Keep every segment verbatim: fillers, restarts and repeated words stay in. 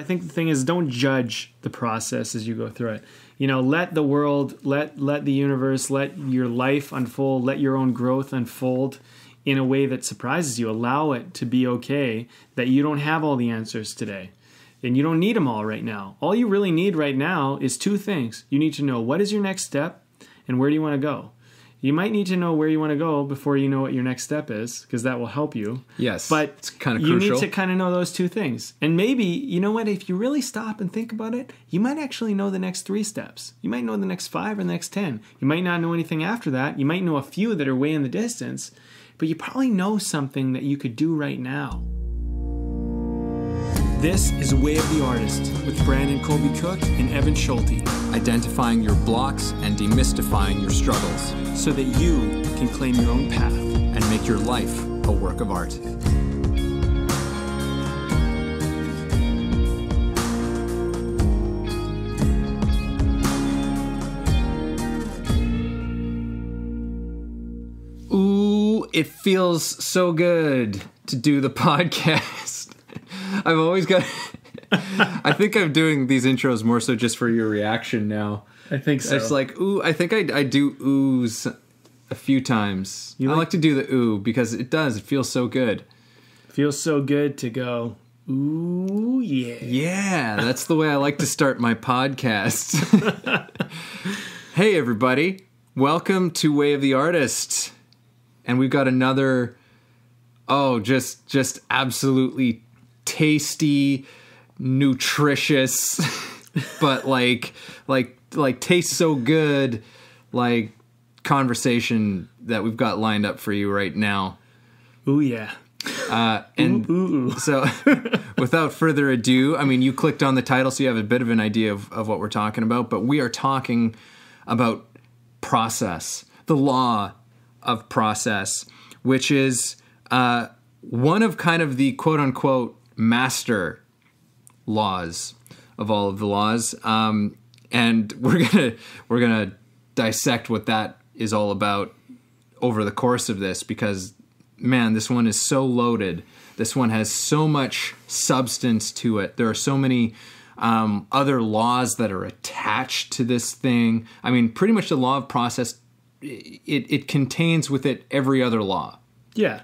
I think the thing is, don't judge the process as you go through it. You know, let the world, let let the universe, let your life unfold, let your own growth unfold in a way that surprises you. Allow it to be okay that you don't have all the answers today. And you don't need them all right now. All you really need right now is two things. You need to know what is your next step and where do you want to go. You might need to know where you want to go before you know what your next step is, because that will help you. Yes, but it's kind of crucial. You need to kind of know those two things. And maybe, you know what, if you really stop and think about it, you might actually know the next three steps. You might know the next five or the next ten. You might not know anything after that. You might know a few that are way in the distance, but you probably know something that you could do right now. This is Way of the Artist with Brandon Colby-Cook and Evan Schulte. Identifying your blocks and demystifying your struggles so that you can claim your own path and make your life a work of art. Ooh, it feels so good to do the podcast. I've always got... I think I'm doing these intros more so just for your reaction now. I think so. It's like, ooh, I think I, I do oohs a few times. You like, I like to do the ooh because it does. It feels so good. Feels so good to go, ooh, yeah. Yeah, that's the way I like to start my podcast. Hey, everybody. Welcome to Way of the Artist. And we've got another, oh, just just absolutely tasty, nutritious, but like like like tastes so good, like conversation that we've got lined up for you right now. Ooh yeah. Uh and ooh, ooh, ooh. So without further ado, I mean, you clicked on the title so you have a bit of an idea of, of what we're talking about, but we are talking about process, the law of process, which is uh one of kind of the quote unquote master laws of all of the laws, um, and we're gonna we're gonna dissect what that is all about over the course of this, because man, this one is so loaded. This one has so much substance to it. There are so many um, other laws that are attached to this thing. I mean, pretty much the law of process, it it contains with it every other law. Yeah,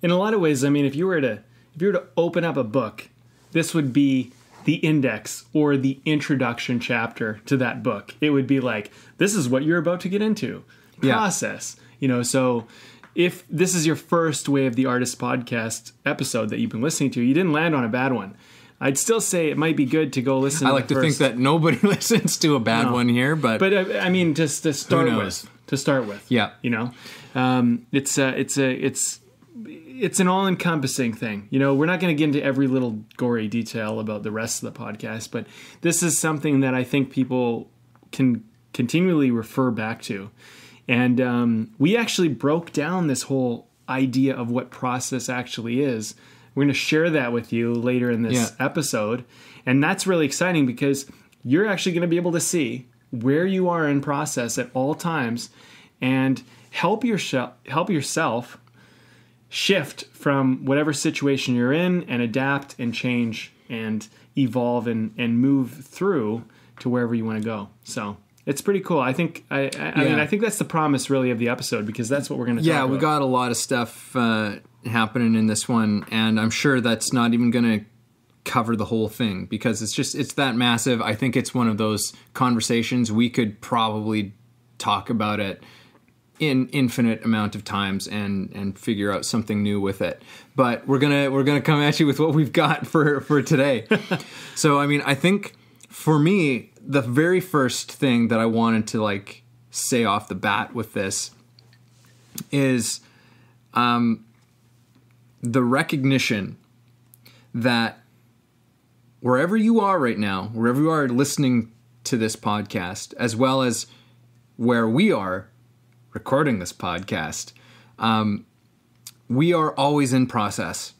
in a lot of ways. I mean, if you were to If you were to open up a book, this would be the index or the introduction chapter to that book. It would be like, this is what you're about to get into. Process. Yeah. You know, so if this is your first Way of the Artist podcast episode that you've been listening to, you didn't land on a bad one. I'd still say it might be good to go listen to I like to first. think that nobody listens to a bad no. one here, but... But, uh, I mean, just to start with. To start with. Yeah. You know? Um, it's a... Uh, it's, uh, it's It's an all-encompassing thing. You know, we're not going to get into every little gory detail about the rest of the podcast, but this is something that I think people can continually refer back to. And um, we actually broke down this whole idea of what process actually is. We're going to share that with you later in this yeah. episode. And that's really exciting because you're actually going to be able to see where you are in process at all times and help, your help yourself... shift from whatever situation you're in and adapt and change and evolve and, and move through to wherever you want to go. So it's pretty cool. I think I, I, yeah. I mean I think that's the promise really of the episode, because that's what we're going to yeah, talk about. Yeah, we got a lot of stuff uh, happening in this one, and I'm sure that's not even going to cover the whole thing because it's just it's that massive. I think it's one of those conversations we could probably talk about it in infinite amount of times and and figure out something new with it, but we're gonna we're gonna come at you with what we've got for for today. So I mean, I think for me the very first thing that I wanted to like say off the bat with this is um the recognition that wherever you are right now, wherever you are listening to this podcast, as well as where we are recording this podcast, um, we are always in process.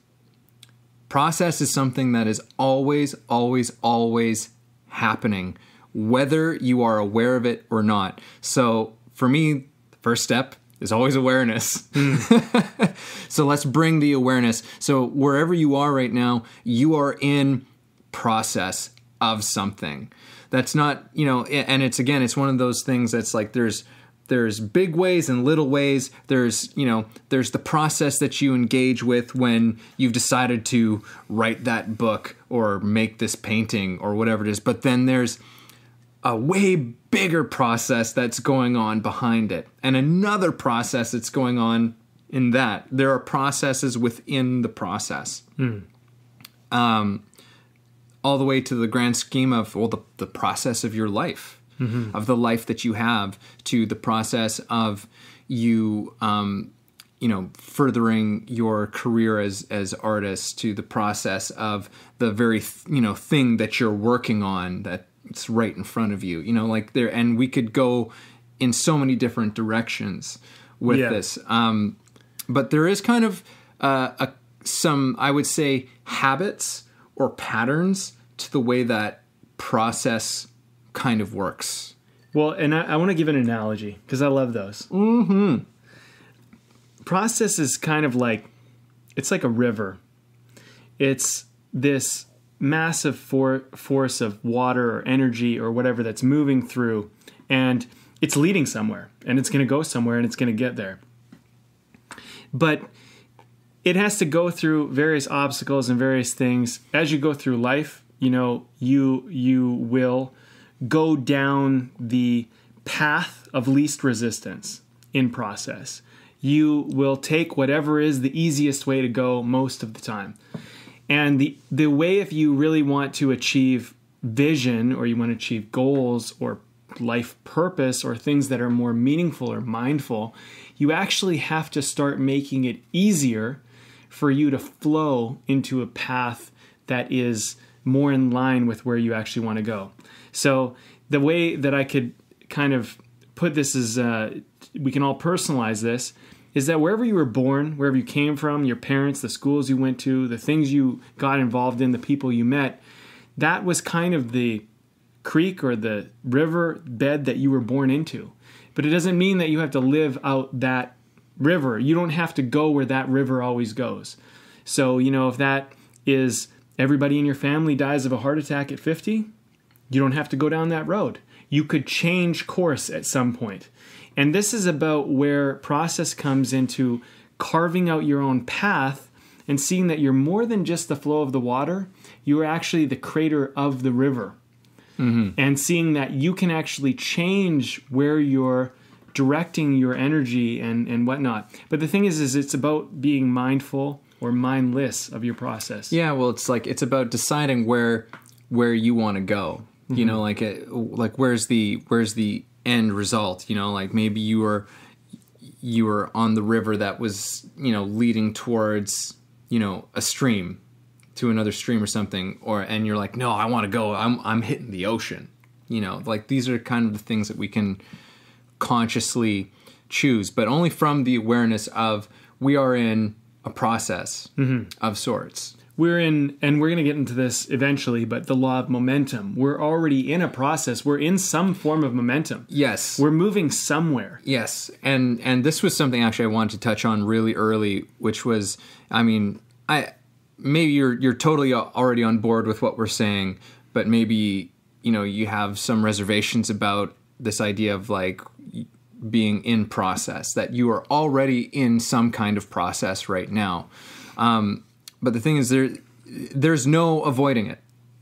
Process is something that is always, always, always happening, whether you are aware of it or not. So for me, the first step is always awareness. Mm. So let's bring the awareness. So wherever you are right now, you are in process of something. That's not, you know, and it's, again, it's one of those things that's like, there's, there's big ways and little ways. There's, you know, there's the process that you engage with when you've decided to write that book or make this painting or whatever it is. But then there's a way bigger process that's going on behind it, and another process that's going on in that. There are processes within the process. Mm. Um, all the way to the grand scheme of, well, the, the process of your life. Mm-hmm. Of the life that you have, to the process of you, um, you know, furthering your career as, as artists, to the process of the very, th you know, thing that you're working on that's right in front of you, you know, like there, and we could go in so many different directions with yeah. this. Um, but there is kind of, uh, a, some, I would say, habits or patterns to the way that process kind of works. Well, and I, I want to give an analogy because I love those. Mm-hmm. Process is kind of like, it's like a river. It's this massive for, force of water or energy or whatever that's moving through, and it's leading somewhere, and it's going to go somewhere, and it's going to get there. But it has to go through various obstacles and various things. As you go through life, you know, you, you will go down the path of least resistance in process. You will take whatever is the easiest way to go most of the time. And the, the way, if you really want to achieve vision, or you want to achieve goals or life purpose or things that are more meaningful or mindful, you actually have to start making it easier for you to flow into a path that is more in line with where you actually want to go. So the way that I could kind of put this is, uh, we can all personalize this, is that wherever you were born, wherever you came from, your parents, the schools you went to, the things you got involved in, the people you met, that was kind of the creek or the river bed that you were born into. But it doesn't mean that you have to live out that river. You don't have to go where that river always goes. So, you know, if that is everybody in your family dies of a heart attack at fifty, you don't have to go down that road. You could change course at some point. And this is about where process comes into carving out your own path and seeing that you're more than just the flow of the water. You're actually the creator of the river. Mm-hmm. And seeing that you can actually change where you're directing your energy and, and whatnot. But the thing is, is it's about being mindful or mindless of your process. Yeah, well, it's like, it's about deciding where where you want to go. You know, like, a, like where's the, where's the end result? You know, like maybe you were, you were on the river that was, you know, leading towards, you know, a stream, to another stream or something, or, and you're like, no, I want to go, I'm, I'm hitting the ocean. You know, like these are kind of the things that we can consciously choose, but only from the awareness of, we are in a process mm-hmm. of sorts. We're in, and we're going to get into this eventually, but the law of momentum. We're already in a process. We're in some form of momentum. Yes. We're moving somewhere. Yes. And and this was something actually I wanted to touch on really early, which was, I mean, I maybe you're you're totally already on board with what we're saying, but maybe, you know, you have some reservations about this idea of like being in process, that you are already in some kind of process right now. Um But the thing is, there, there's no avoiding it.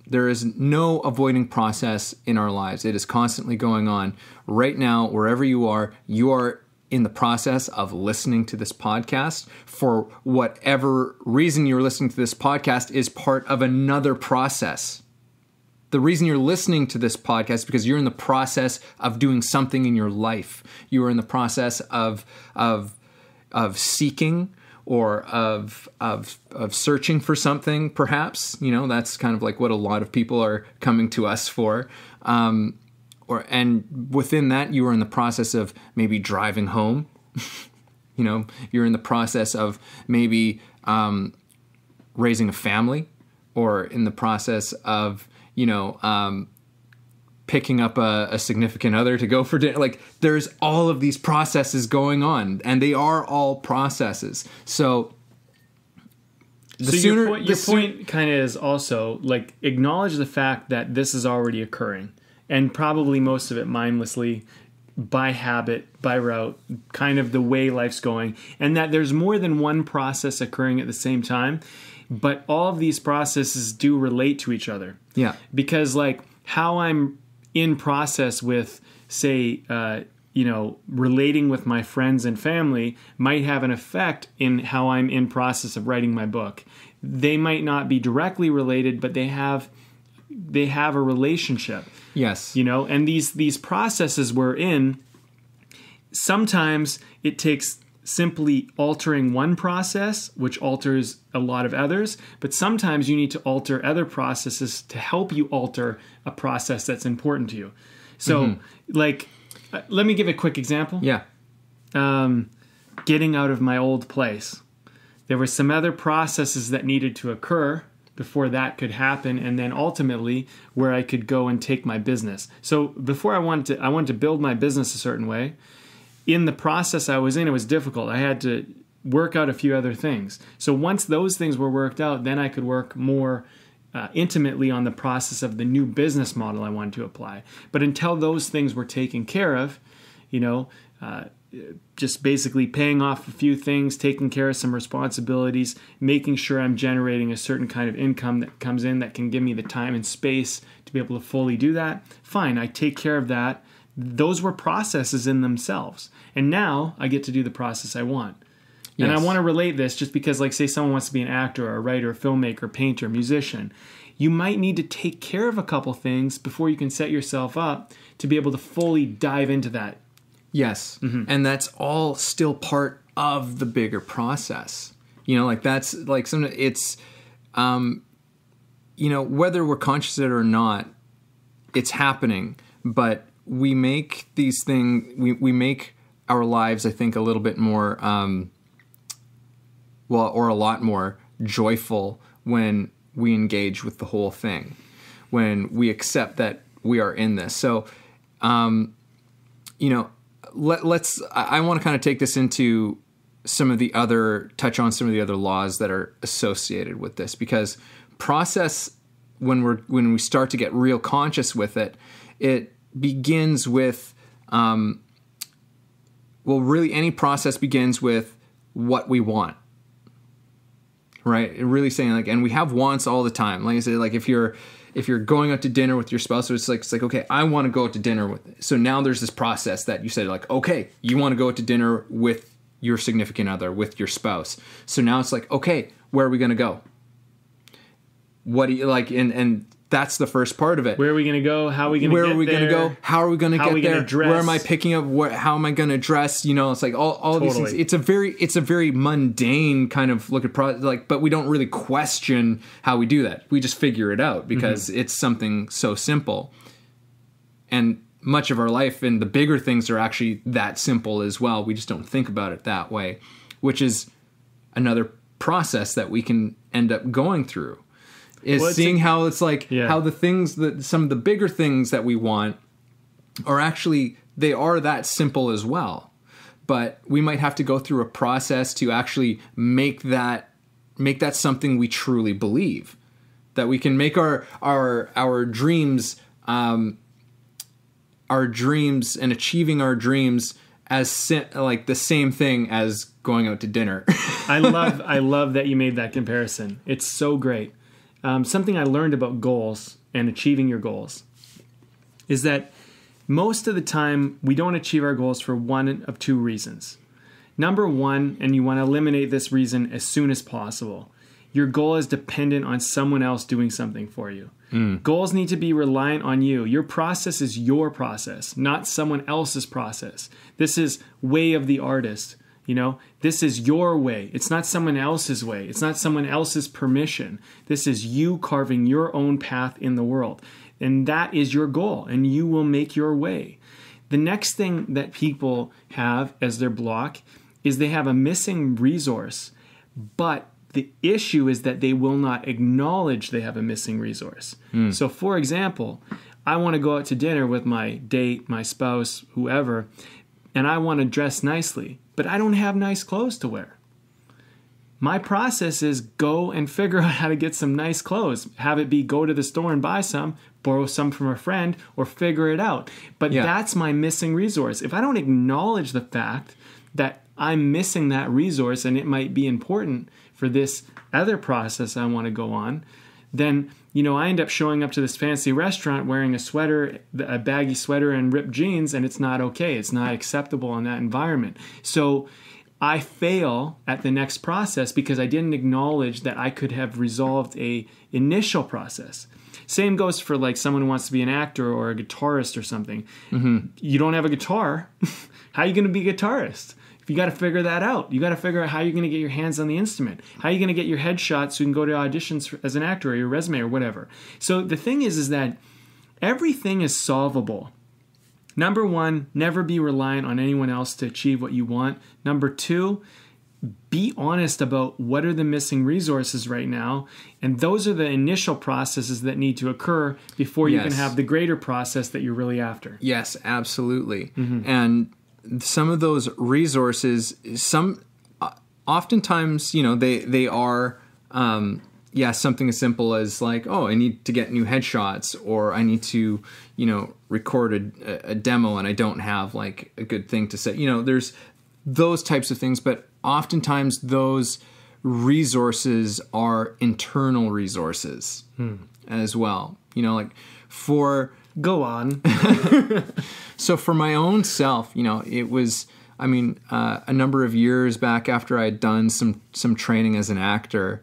There is no avoiding process in our lives. It is constantly going on. Right now, wherever you are, you are in the process of listening to this podcast. For whatever reason you're listening to this podcast is part of another process. The reason you're listening to this podcast is because you're in the process of doing something in your life. You are in the process of, of, of seeking, or of, of, of searching for something, perhaps, you know, that's kind of like what a lot of people are coming to us for. Um, or, and within that, you are in the process of maybe driving home, you know, you're in the process of maybe, um, raising a family, or in the process of, you know, um, picking up a, a significant other to go for dinner. Like there's all of these processes going on, and they are all processes. So The so sooner, your point, your point kind of is also like acknowledge the fact that this is already occurring, and probably most of it mindlessly, by habit, by route, kind of the way life's going, and that there's more than one process occurring at the same time, but all of these processes do relate to each other. Yeah, because like how I'm in process with, say, uh, you know, relating with my friends and family might have an effect in how I'm in process of writing my book. They might not be directly related, but they have, they have a relationship. Yes. You know, and these, these processes we're in, sometimes it takes simply altering one process, which alters a lot of others, but sometimes you need to alter other processes to help you alter a process that's important to you. So mm-hmm. like, let me give a quick example. Yeah. Um, getting out of my old place. There were some other processes that needed to occur before that could happen, and then ultimately where I could go and take my business. So before I wanted to, I wanted to build my business a certain way. In the process I was in, it was difficult. I had to work out a few other things. So once those things were worked out, then I could work more Uh, intimately on the process of the new business model I wanted to apply. But until those things were taken care of, you know, uh, just basically paying off a few things, taking care of some responsibilities, making sure I'm generating a certain kind of income that comes in that can give me the time and space to be able to fully do that. Fine, I take care of that. Those were processes in themselves. And now I get to do the process I want. Yes. And I want to relate this just because, like, say someone wants to be an actor or a writer, a filmmaker, painter, musician. You might need to take care of a couple things before you can set yourself up to be able to fully dive into that. Yes. Mm-hmm. And that's all still part of the bigger process. You know, like that's like some, it's, um, you know, whether we're conscious of it or not, it's happening. But we make these things, we, we make our lives, I think, a little bit more, um, well, or a lot more joyful when we engage with the whole thing, when we accept that we are in this. So, um, you know, let, let's, I, I want to kind of take this into some of the other, touch on some of the other laws that are associated with this, because process, when we're, when we start to get real conscious with it, it begins with, um, well, really any process begins with what we want. Right, really saying like, and we have wants all the time. Like I said, like if you're, if you're going out to dinner with your spouse, so it's like it's like okay, I want to go out to dinner with. It. So now there's this process that you said like, okay, you want to go out to dinner with your significant other, with your spouse. So now it's like, okay, where are we gonna go? What do you like? And and that's the first part of it. Where are we gonna go? How are we gonna? Where get are we there? gonna go? How are we gonna how get we there? Gonna where am I picking up? What? How am I gonna dress? You know, it's like all all totally. These things. It's a very it's a very mundane kind of look at pro like, but we don't really question how we do that. We just figure it out because mm-hmm. it's something so simple. And much of our life and the bigger things are actually that simple as well. We just don't think about it that way, which is another process that we can end up going through. Is well, seeing a, how it's like yeah. how the things that some of the bigger things that we want are actually they are that simple as well, but we might have to go through a process to actually make that make that something we truly believe, that we can make our our our dreams um, our dreams and achieving our dreams as like the same thing as going out to dinner. I love I love that you made that comparison. It's so great. Um, something I learned about goals and achieving your goals is that most of the time we don't achieve our goals for one of two reasons. Number one, and you want to eliminate this reason as soon as possible, your goal is dependent on someone else doing something for you. Mm. Goals need to be reliant on you. Your process is your process, not someone else's process. This is way of the artist. You know, this is your way. It's not someone else's way. It's not someone else's permission. This is you carving your own path in the world. And that is your goal. And you will make your way. The next thing that people have as their block is they have a missing resource. But the issue is that they will not acknowledge they have a missing resource. Mm. So, for example, I want to go out to dinner with my date, my spouse, whoever, and I want to dress nicely. But I don't have nice clothes to wear. My process is go and figure out how to get some nice clothes. Have it be go to the store and buy some, borrow some from a friend, or figure it out. But yeah. that's my missing resource. If I don't acknowledge the fact that I'm missing that resource and it might be important for this other process I want to go on, then, you know, I end up showing up to this fancy restaurant wearing a sweater, a baggy sweater and ripped jeans, and it's not okay. It's not acceptable in that environment. So I fail at the next process because I didn't acknowledge that I could have resolved a initial process. Same goes for like someone who wants to be an actor or a guitarist or something. Mm-hmm. You don't have a guitar. How are you going to be a guitarist? If you got to figure that out. You got to figure out how you're going to get your hands on the instrument. How are you going to get your headshots so you can go to auditions for, as an actor, or your resume or whatever. So the thing is, is that everything is solvable. Number one, never be reliant on anyone else to achieve what you want. Number two, be honest about what are the missing resources right now. And those are the initial processes that need to occur before you yes. can have the greater process that you're really after. Yes, absolutely. Mm-hmm. And some of those resources, some oftentimes, you know, they, they are... Um, Yeah, something as simple as like, oh, I need to get new headshots, or I need to, you know, record a, a demo and I don't have like a good thing to say. You know, there's those types of things, but oftentimes those resources are internal resources hmm. as well. You know, like for... Go on. So for my own self, you know, it was, I mean, uh, a number of years back after I had done some some training as an actor,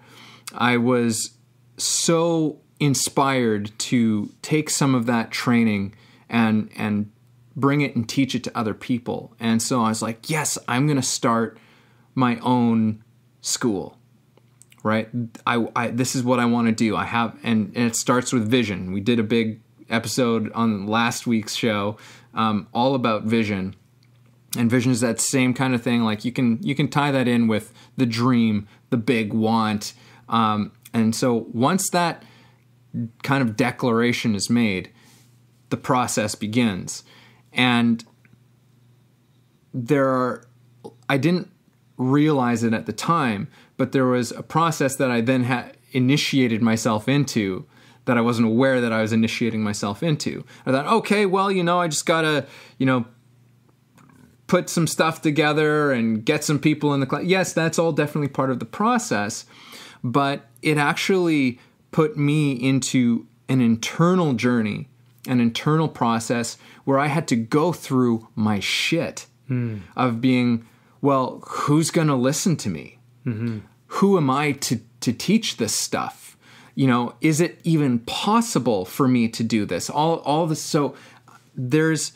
I was so inspired to take some of that training and and bring it and teach it to other people. And so I was like, yes, I'm going to start my own school, right? I, I this is what I want to do. I have, and, and it starts with vision. We did a big episode on last week's show um, all about vision. And vision is that same kind of thing. Like you can you can tie that in with the dream, the big want. Um, and so once that kind of declaration is made, the process begins. And there are, I didn't realize it at the time, but there was a process that I then had initiated myself into that I wasn't aware that I was initiating myself into. I thought, okay, well, you know, I just gotta, you know, put some stuff together and get some people in the class. Yes, that's all definitely part of the process. But it actually put me into an internal journey, an internal process where I had to go through my shit mm. of being, well, who's going to listen to me? Mm-hmm. Who am I to, to teach this stuff? You know, is it even possible for me to do this? All, all this. So there's,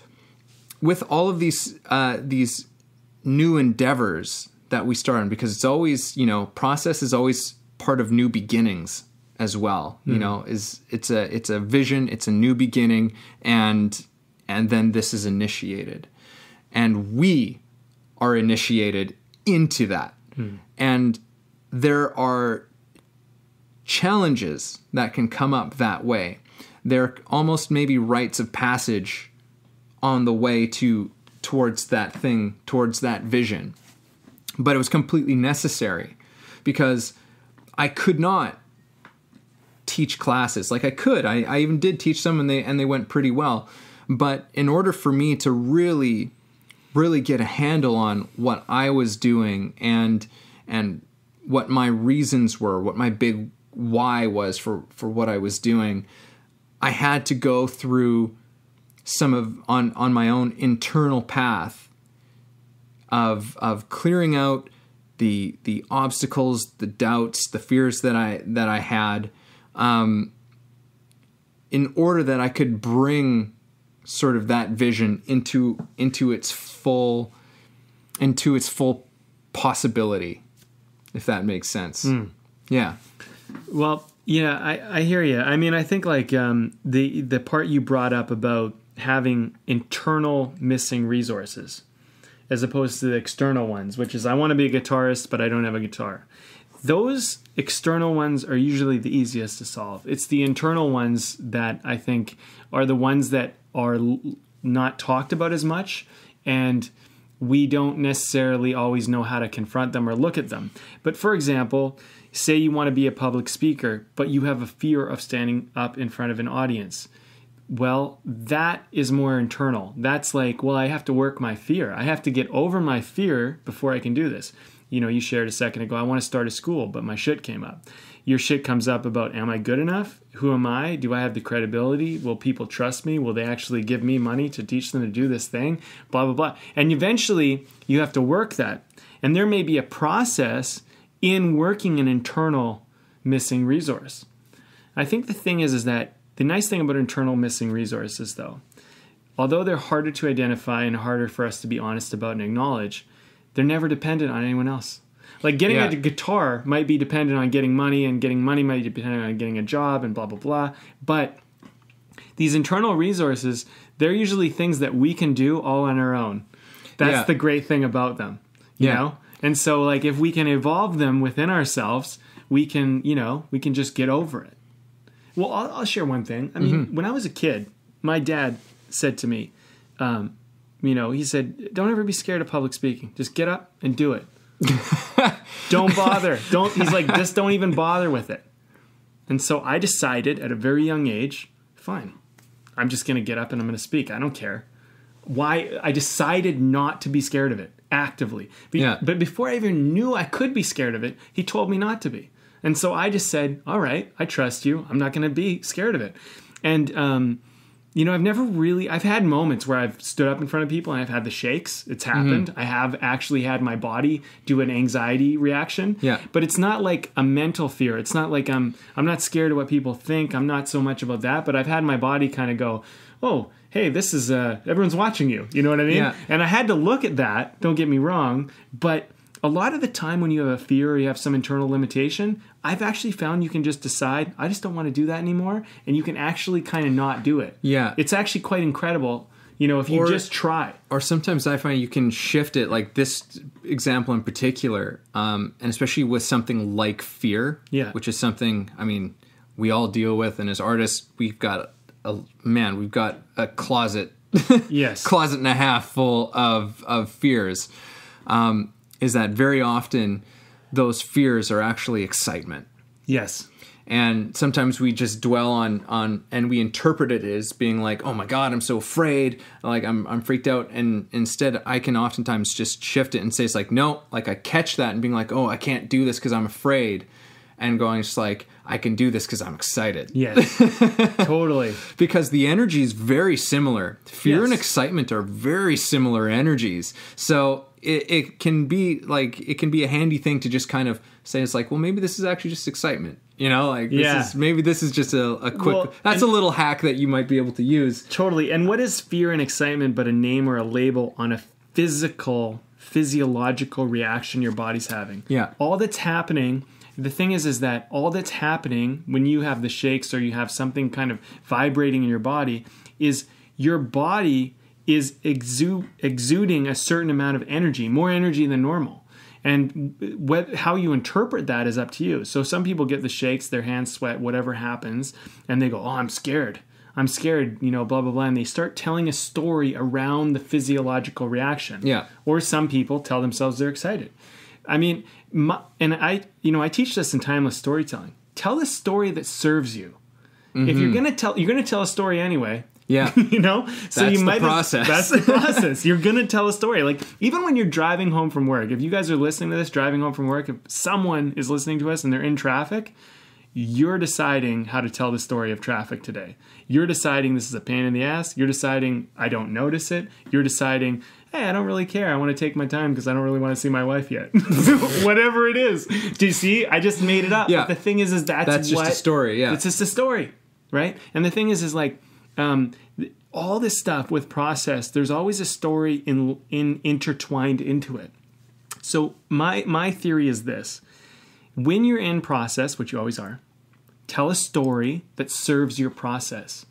with all of these, uh, these new endeavors that we start on, because it's always, you know, process is always part of new beginnings as well. Mm. You know, is it's a it's a vision, it's a new beginning, and and then this is initiated, and we are initiated into that. Mm. And there are challenges that can come up that way. They're almost maybe rites of passage on the way to towards that thing, towards that vision. But it was completely necessary because I could not teach classes like I could. I, I even did teach some, and they and they went pretty well. But in order for me to really, really get a handle on what I was doing and and what my reasons were, what my big why was for for what I was doing, I had to go through some of on on my own internal path of of clearing out the the obstacles, the doubts, the fears that I that I had, um, in order that I could bring sort of that vision into into its full into its full possibility, if that makes sense. Mm. Yeah. Well, yeah, I, I hear you. I mean, I think like um, the the part you brought up about having internal missing resources, as opposed to the external ones, which is I want to be a guitarist, but I don't have a guitar. Those external ones are usually the easiest to solve. It's the internal ones that I think are the ones that are not talked about as much. And we don't necessarily always know how to confront them or look at them. But for example, say you want to be a public speaker, but you have a fear of standing up in front of an audience. Well, that is more internal. That's like, well, I have to work my fear. I have to get over my fear before I can do this. You know, you shared a second ago, I want to start a school, but my shit came up. Your shit comes up about, am I good enough? Who am I? Do I have the credibility? Will people trust me? Will they actually give me money to teach them to do this thing? Blah, blah, blah. And eventually, you have to work that. And there may be a process in working an internal missing resource. I think the thing is, is that the nice thing about internal missing resources, though, although they're harder to identify and harder for us to be honest about and acknowledge, they're never dependent on anyone else. Like getting yeah. a guitar might be dependent on getting money, and getting money might be dependent on getting a job and blah, blah, blah. But these internal resources, they're usually things that we can do all on our own. That's yeah. the great thing about them, you yeah. know? And so like if we can evolve them within ourselves, we can, you know, we can just get over it. Well, I'll, I'll share one thing. I mean, mm-hmm. when I was a kid, my dad said to me, um, you know, he said, don't ever be scared of public speaking. Just get up and do it. Don't bother. Don't. He's like, just don't even bother with it. And so I decided at a very young age, fine, I'm just going to get up and I'm going to speak. I don't care. Why? I decided not to be scared of it actively. Be- yeah. But before I even knew I could be scared of it, he told me not to be. And so I just said, all right, I trust you. I'm not going to be scared of it. And, um, you know, I've never really, I've had moments where I've stood up in front of people and I've had the shakes. It's happened. Mm-hmm. I have actually had my body do an anxiety reaction. Yeah. But it's not like a mental fear. It's not like I'm, I'm not scared of what people think. I'm not so much about that, but I've had my body kind of go, oh, hey, this is, uh, everyone's watching you. You know what I mean? Yeah. And I had to look at that. Don't get me wrong. But a lot of the time when you have a fear or you have some internal limitation, I've actually found you can just decide, I just don't want to do that anymore. And you can actually kind of not do it. Yeah. It's actually quite incredible, you know, if you or, just try. Or sometimes I find you can shift it, like this example in particular, um, and especially with something like fear, yeah. which is something, I mean, we all deal with. And as artists, we've got, a man, we've got a closet, yes, closet and a half full of, of fears. Um is that very often those fears are actually excitement. Yes. And sometimes we just dwell on, on and we interpret it as being like, oh my God, I'm so afraid. Like I'm I'm freaked out. And instead I can oftentimes just shift it and say, it's like, no, like I catch that and being like, oh, I can't do this because I'm afraid. And going just like, I can do this because I'm excited. Yes, totally. Because the energy is very similar. Fear yes. and excitement are very similar energies. So it, it can be like, it can be a handy thing to just kind of say, it's like, well, maybe this is actually just excitement. You know, like this yeah. is, maybe this is just a, a quick, well, that's a little hack that you might be able to use. Totally. And what is fear and excitement but a name or a label on a physical, physiological reaction your body's having? Yeah. All that's happening... The thing is, is that all that's happening when you have the shakes or you have something kind of vibrating in your body is your body is exu- exuding a certain amount of energy, more energy than normal. And what, how you interpret that is up to you. So some people get the shakes, their hands sweat, whatever happens, and they go, oh, I'm scared. I'm scared, you know, blah, blah, blah. And they start telling a story around the physiological reaction. Yeah. Or some people tell themselves they're excited. I mean, my, and I, you know, I teach this in timeless storytelling. Tell a story that serves you. Mm-hmm. If you're going to tell, you're going to tell a story anyway. Yeah. You know, so that's you might, the process. That's the process. You're going to tell a story. Like even when you're driving home from work, if you guys are listening to this, driving home from work, if someone is listening to us and they're in traffic, you're deciding how to tell the story of traffic today. You're deciding this is a pain in the ass. You're deciding I don't notice it. You're deciding, hey, I don't really care. I want to take my time because I don't really want to see my wife yet. Whatever it is. Do you see? I just made it up. Yeah. But the thing is, is that's, that's just what, a story. Yeah. It's just a story. Right. And the thing is, is like um, all this stuff with process, there's always a story in, in intertwined into it. So my, my theory is this. When you're in process, which you always are, tell a story that serves your process.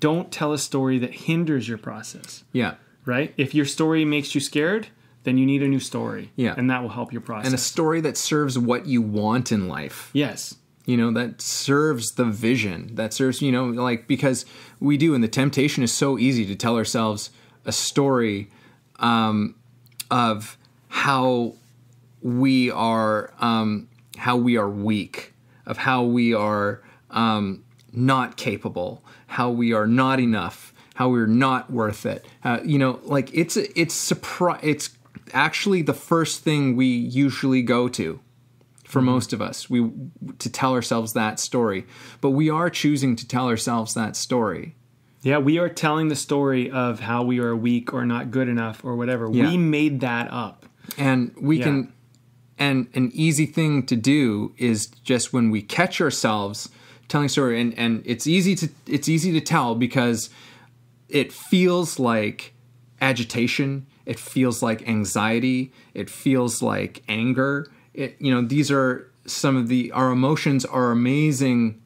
Don't tell a story that hinders your process. Yeah. Right? If your story makes you scared, then you need a new story. Yeah. And that will help your process. And a story that serves what you want in life. Yes. You know, that serves the vision. That serves, you know, like, because we do, and the temptation is so easy to tell ourselves a story um, of how we are, um, how we are weak, of how we are um, not capable, how we are not enough, how we're not worth it. Uh, you know, like it's it's surpri- It's actually the first thing we usually go to. For most of us, we to tell ourselves that story, but we are choosing to tell ourselves that story. Yeah, we are telling the story of how we are weak or not good enough or whatever. Yeah. We made that up, and we yeah. can. And an easy thing to do is just when we catch ourselves telling a story, and and it's easy to it's easy to tell because it feels like agitation, it feels like anxiety, it feels like anger. It, you know, these are some of the, our emotions are amazing,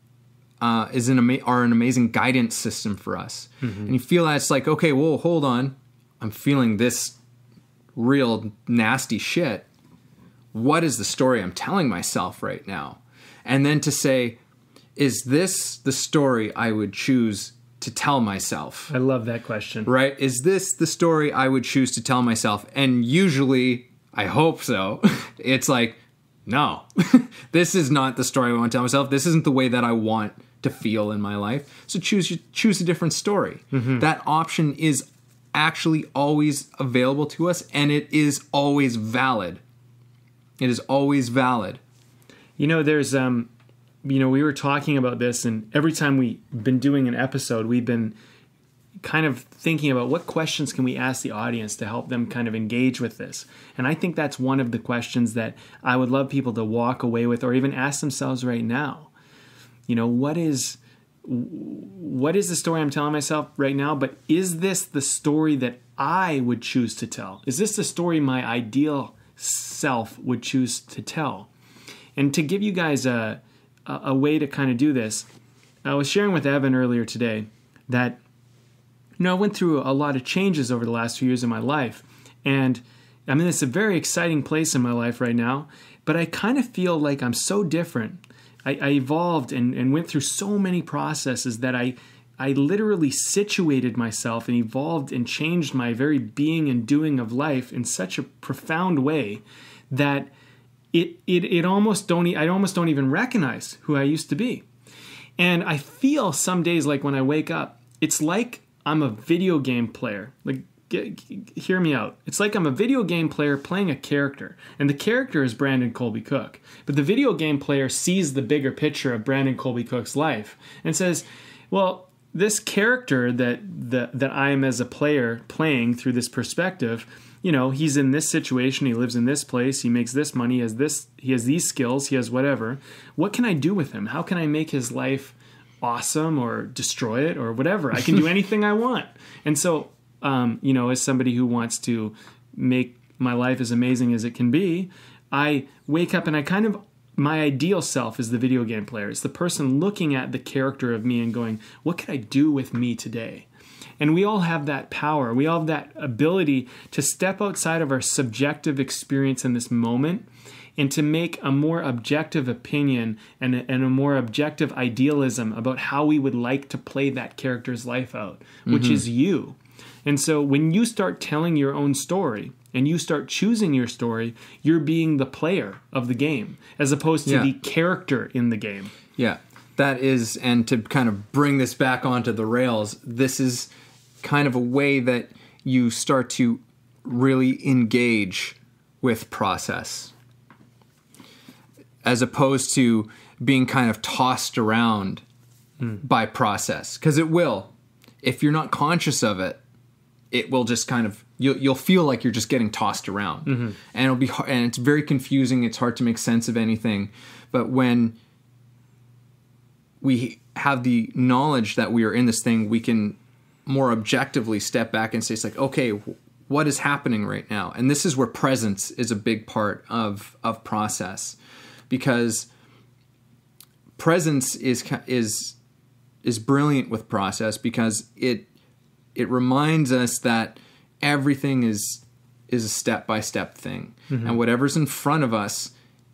uh, is an ama- are an amazing guidance system for us. Mm-hmm. And you feel that it's like, okay, whoa, hold on. I'm feeling this real nasty shit. What is the story I'm telling myself right now? And then to say, is this the story I would choose to tell myself? I love that question. Right? Is this the story I would choose to tell myself? And usually, I hope so. It's like, no, this is not the story I want to tell myself. This isn't the way that I want to feel in my life. So choose choose a different story. Mm-hmm. That option is actually always available to us, and it is always valid. It is always valid. You know, there's, um, you know, we were talking about this, and every time we've been doing an episode, we've been kind of thinking about what questions can we ask the audience to help them kind of engage with this. And I think that's one of the questions that I would love people to walk away with, or even ask themselves right now. You know, what is, what is the story I'm telling myself right now? But is this the story that I would choose to tell? Is this the story my ideal self would choose to tell? And to give you guys a, a, a way to kind of do this, I was sharing with Evan earlier today that, you know, I went through a lot of changes over the last few years of my life, and I mean, it's a very exciting place in my life right now, but I kind of feel like I'm so different. I, I evolved and, and went through so many processes that I, I literally situated myself and evolved and changed my very being and doing of life in such a profound way that it, it, it almost don't, I almost don't even recognize who I used to be. And I feel some days like when I wake up, it's like I'm a video game player. Like, get, get, hear me out. It's like I'm a video game player playing a character, and the character is Brandon Colby-Cook. But the video game player sees the bigger picture of Brandon Colby-Cook's life and says, well, this character that, that, that I am as a player playing through this perspective, you know, he's in this situation, he lives in this place, he makes this money, he has, this, he has these skills, he has whatever. What can I do with him? How can I make his life awesome or destroy it or whatever? I can do anything I want. And so, um, you know, as somebody who wants to make my life as amazing as it can be, I wake up and I kind of, my ideal self is the video game player. It's the person looking at the character of me and going, what can I do with me today? And we all have that power. We all have that ability to step outside of our subjective experience in this moment and to make a more objective opinion and a, and a more objective idealism about how we would like to play that character's life out, which mm-hmm. is you. And so when you start telling your own story and you start choosing your story, you're being the player of the game as opposed to yeah. the character in the game. Yeah, that is, and to kind of bring this back onto the rails, this is kind of a way that you start to really engage with process, as opposed to being kind of tossed around mm. by process. Because it will. If you're not conscious of it, it will just kind of, you'll, you'll feel like you're just getting tossed around. Mm-hmm. And it'll be hard, and it's very confusing. It's hard to make sense of anything. But when we have the knowledge that we are in this thing, we can more objectively step back and say, it's like, okay, what is happening right now? And this is where presence is a big part of, of process. Because presence is is is brilliant with process, because it it reminds us that everything is is a step by step thing, mm-hmm. and whatever's in front of us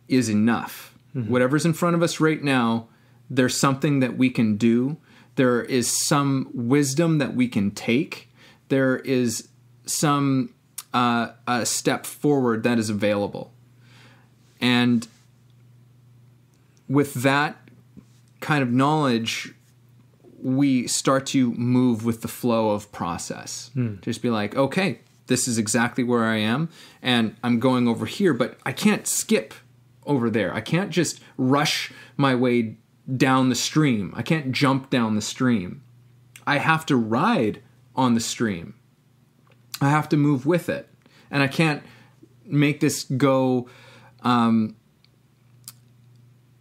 is enough. Mm-hmm. Whatever's in front of us right now, there's something that we can do. There is some wisdom that we can take. There is some uh, a step forward that is available. And with that kind of knowledge, we start to move with the flow of process. Mm. Just be like, okay, this is exactly where I am, and I'm going over here, but I can't skip over there. I can't just rush my way down the stream. I can't jump down the stream. I have to ride on the stream. I have to move with it. And I can't make this go... Um,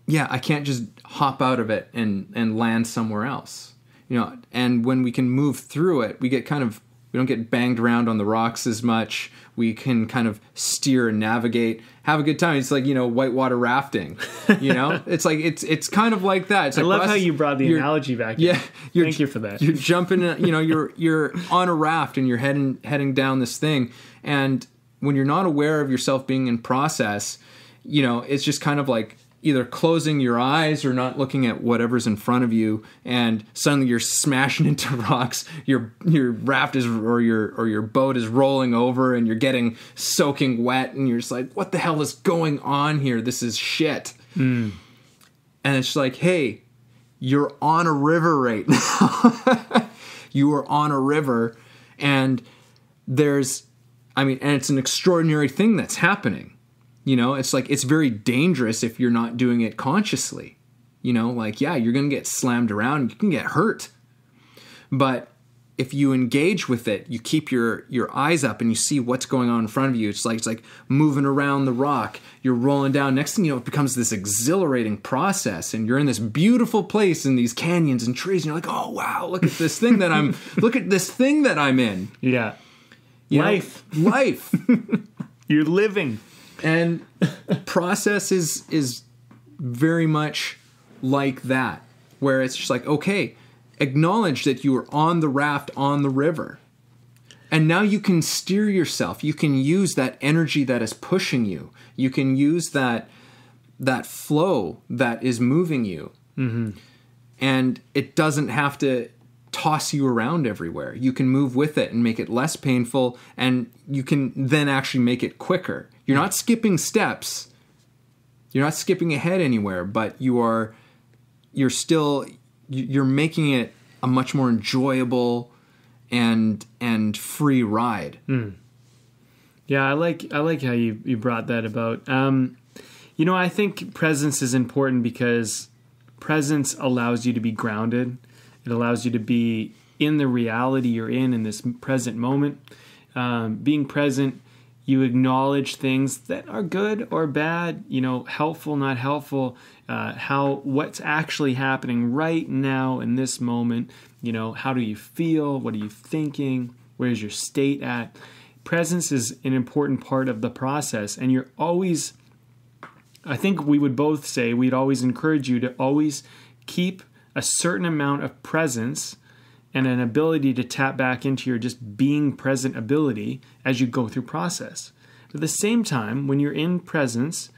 yeah, I can't just hop out of it and, and land somewhere else, you know. And when we can move through it, we get kind of, we don't get banged around on the rocks as much. We can kind of steer and navigate, have a good time. It's like, you know, whitewater rafting, you know, it's like, it's, it's kind of like that. It's I like love us, how you brought the analogy back. Yeah. Thank you for that. You're jumping, you know, you're, you're on a raft and you're heading, heading down this thing. And when you're not aware of yourself being in process, you know, it's just kind of like, either closing your eyes or not looking at whatever's in front of you, and suddenly you're smashing into rocks, your your raft is or your or your boat is rolling over, and you're getting soaking wet, and you're just like, what the hell is going on here? This is shit. Mm. And it's like, hey, you're on a river right now. You are on a river, and there's I mean and it's an extraordinary thing that's happening. You know, it's like, it's very dangerous if you're not doing it consciously, you know, like, yeah, you're going to get slammed around, you can get hurt. But if you engage with it, you keep your, your eyes up and you see what's going on in front of you. It's like, it's like moving around the rock, you're rolling down. Next thing you know, it becomes this exhilarating process, and you're in this beautiful place in these canyons and trees. And you're like, oh, wow, look at this thing that I'm, look at this thing that I'm in. Yeah. You life. Know, life. You're living. And process is is very much like that, where it's just like, okay, acknowledge that you are on the raft, on the river. And now you can steer yourself. You can use that energy that is pushing you. You can use that that flow that is moving you. Mm-hmm. And it doesn't have to toss you around everywhere. You can move with it and make it less painful, and you can then actually make it quicker. You're not skipping steps. You're not skipping ahead anywhere, but you are, you're still, you're making it a much more enjoyable and, and free ride. Mm. Yeah. I like, I like how you, you brought that about. Um, you know, I think presence is important because presence allows you to be grounded. It allows you to be in the reality you're in, in this present moment. Um, being present, you acknowledge things that are good or bad, you know, helpful, not helpful, uh, how, what's actually happening right now in this moment, you know, how do you feel? What are you thinking? Where's your state at? Presence is an important part of the process. And you're always, I think we would both say, we'd always encourage you to always keep a certain amount of presence and an ability to tap back into your just being present ability as you go through process. At the same time, when you're in presence,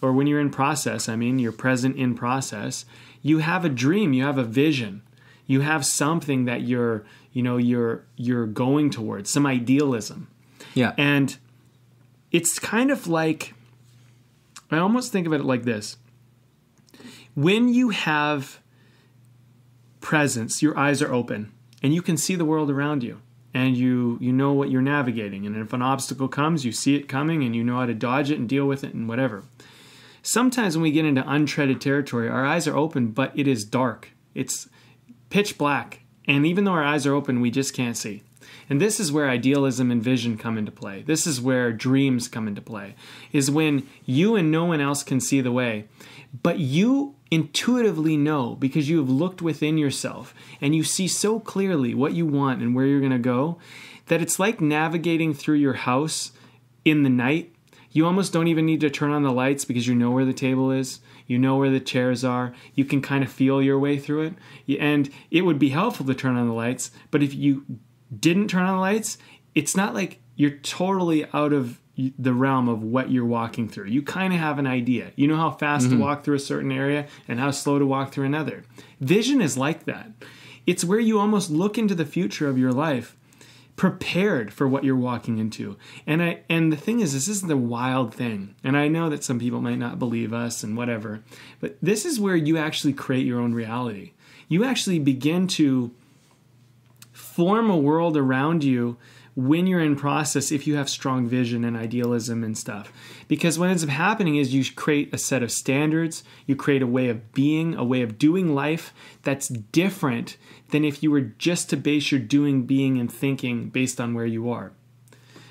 or when you're in process, I mean, you're present in process, you have a dream, you have a vision, you have something that you're, you know, you're, you're going towards, some idealism. Yeah. And it's kind of like, I almost think of it like this. When you have presence, your eyes are open, and you can see the world around you, and you you know what you're navigating, and if an obstacle comes, you see it coming, and you know how to dodge it and deal with it and whatever. Sometimes when we get into untreaded territory, our eyes are open, but it is dark. It's pitch black, and even though our eyes are open, we just can't see. And this is where idealism and vision come into play. This is where dreams come into play, is when you and no one else can see the way, but you intuitively know, because you have looked within yourself and you see so clearly what you want and where you're going to go, that it's like navigating through your house in the night. You almost don't even need to turn on the lights because you know where the table is. You know where the chairs are. You can kind of feel your way through it. And it would be helpful to turn on the lights. But if you didn't turn on the lights, it's not like you're totally out of the realm of what you're walking through. You kind of have an idea. You know how fast mm-hmm. to walk through a certain area and how slow to walk through another. Vision is like that. It's where you almost look into the future of your life, prepared for what you're walking into. And I and the thing is, this is the wild thing. And I know that some people might not believe us and whatever, but this is where you actually create your own reality. You actually begin to form a world around you when you're in process, if you have strong vision and idealism and stuff. Because what ends up happening is you create a set of standards, you create a way of being, a way of doing life that's different than if you were just to base your doing, being, and thinking based on where you are.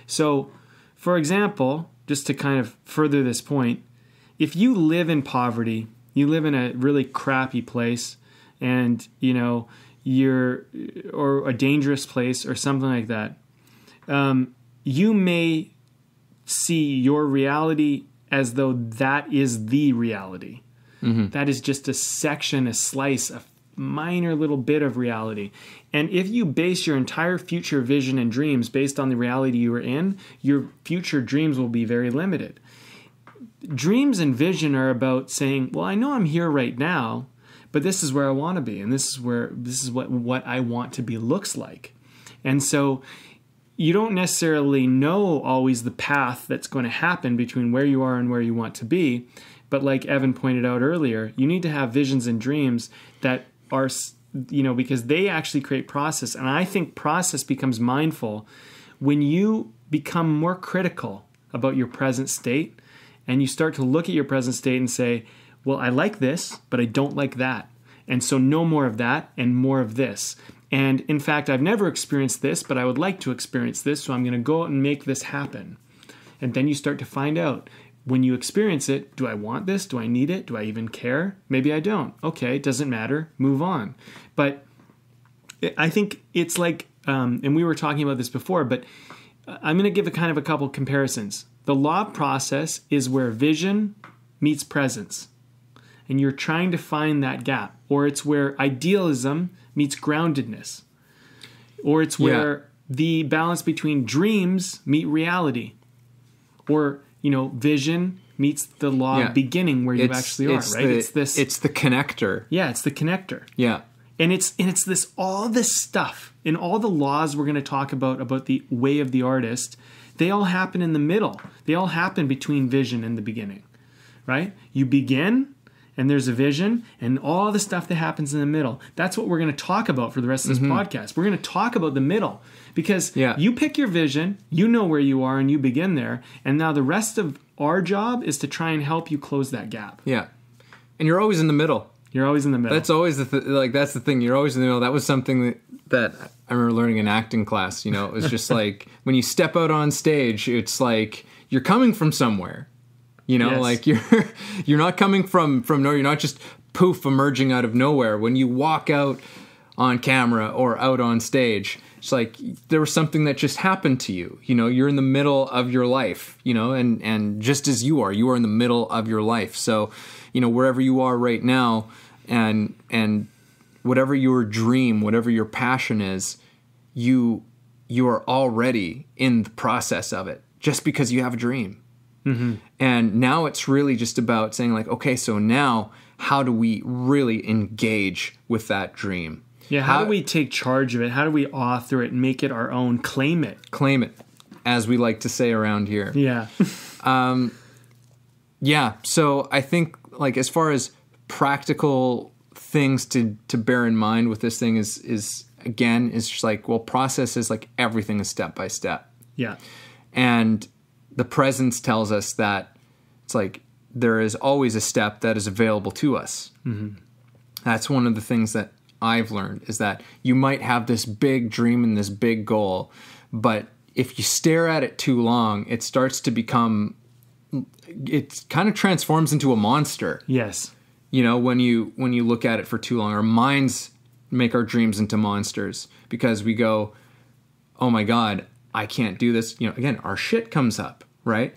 So, for example, just to kind of further this point, if you live in poverty, you live in a really crappy place, and, you know, you're, or a dangerous place or something like that, Um, you may see your reality as though that is the reality. Mm-hmm. That is just a section, a slice, a minor little bit of reality. And if you base your entire future vision and dreams based on the reality you are in, your future dreams will be very limited. Dreams and vision are about saying, well, I know I'm here right now, but this is where I want to be. And this is where, this is what, what I want to be looks like. And so you don't necessarily know always the path that's going to happen between where you are and where you want to be. But like Evan pointed out earlier, you need to have visions and dreams that are, you know, because they actually create process. And I think process becomes mindful when you become more critical about your present state, and you start to look at your present state and say, well, I like this, but I don't like that. And so no more of that and more of this. And in fact, I've never experienced this, but I would like to experience this, so I'm going to go out and make this happen. And then you start to find out, when you experience it, do I want this? Do I need it? Do I even care? Maybe I don't. Okay, it doesn't matter. Move on. But I think it's like, um, and we were talking about this before, but I'm going to give a kind of a couple comparisons. The law process is where vision meets presence, and you're trying to find that gap, or it's where idealism meets groundedness, or it's where yeah. the balance between dreams meet reality, or, you know, vision meets the law yeah. of beginning where it's, you actually it's are, right? The, it's this, it's the connector. Yeah. It's the connector. Yeah. And it's, and it's this, all this stuff and all the laws we're going to talk about, about the way of the artist, they all happen in the middle. They all happen between vision and the beginning, right? You begin, and there's a vision, and all the stuff that happens in the middle. That's what we're going to talk about for the rest of this mm-hmm. podcast. We're going to talk about the middle, because yeah. you pick your vision, you know where you are, and you begin there. And now the rest of our job is to try and help you close that gap. Yeah. And you're always in the middle. You're always in the middle. That's always the th- like that's the thing. You're always in the middle. That was something that, that I remember learning in acting class. You know, it was just like when you step out on stage, it's like you're coming from somewhere. You know, yes. like you're you're not coming from, from nowhere. You're not just poof emerging out of nowhere. When you walk out on camera or out on stage, it's like there was something that just happened to you. You know, you're in the middle of your life, you know, and, and just as you are, you are in the middle of your life. So, you know, wherever you are right now, and and whatever your dream, whatever your passion is, you you are already in the process of it just because you have a dream. Mm-hmm. And now it's really just about saying like, okay, so now how do we really engage with that dream? Yeah. How, how do we take charge of it? How do we author it and make it our own? Claim it. Claim it, as we like to say around here. Yeah. um, yeah. So I think like as far as practical things to, to bear in mind with this thing is, is again, is just like, well, process is like everything is step by step. Yeah. And the presence tells us that it's like there is always a step that is available to us. Mm-hmm. That's one of the things that I've learned is that you might have this big dream and this big goal, but if you stare at it too long, it starts to become, it kind of transforms into a monster. Yes. You know, when you, when you look at it for too long, our minds make our dreams into monsters because we go, oh my God, I can't do this. You know, again, our shit comes up. Right.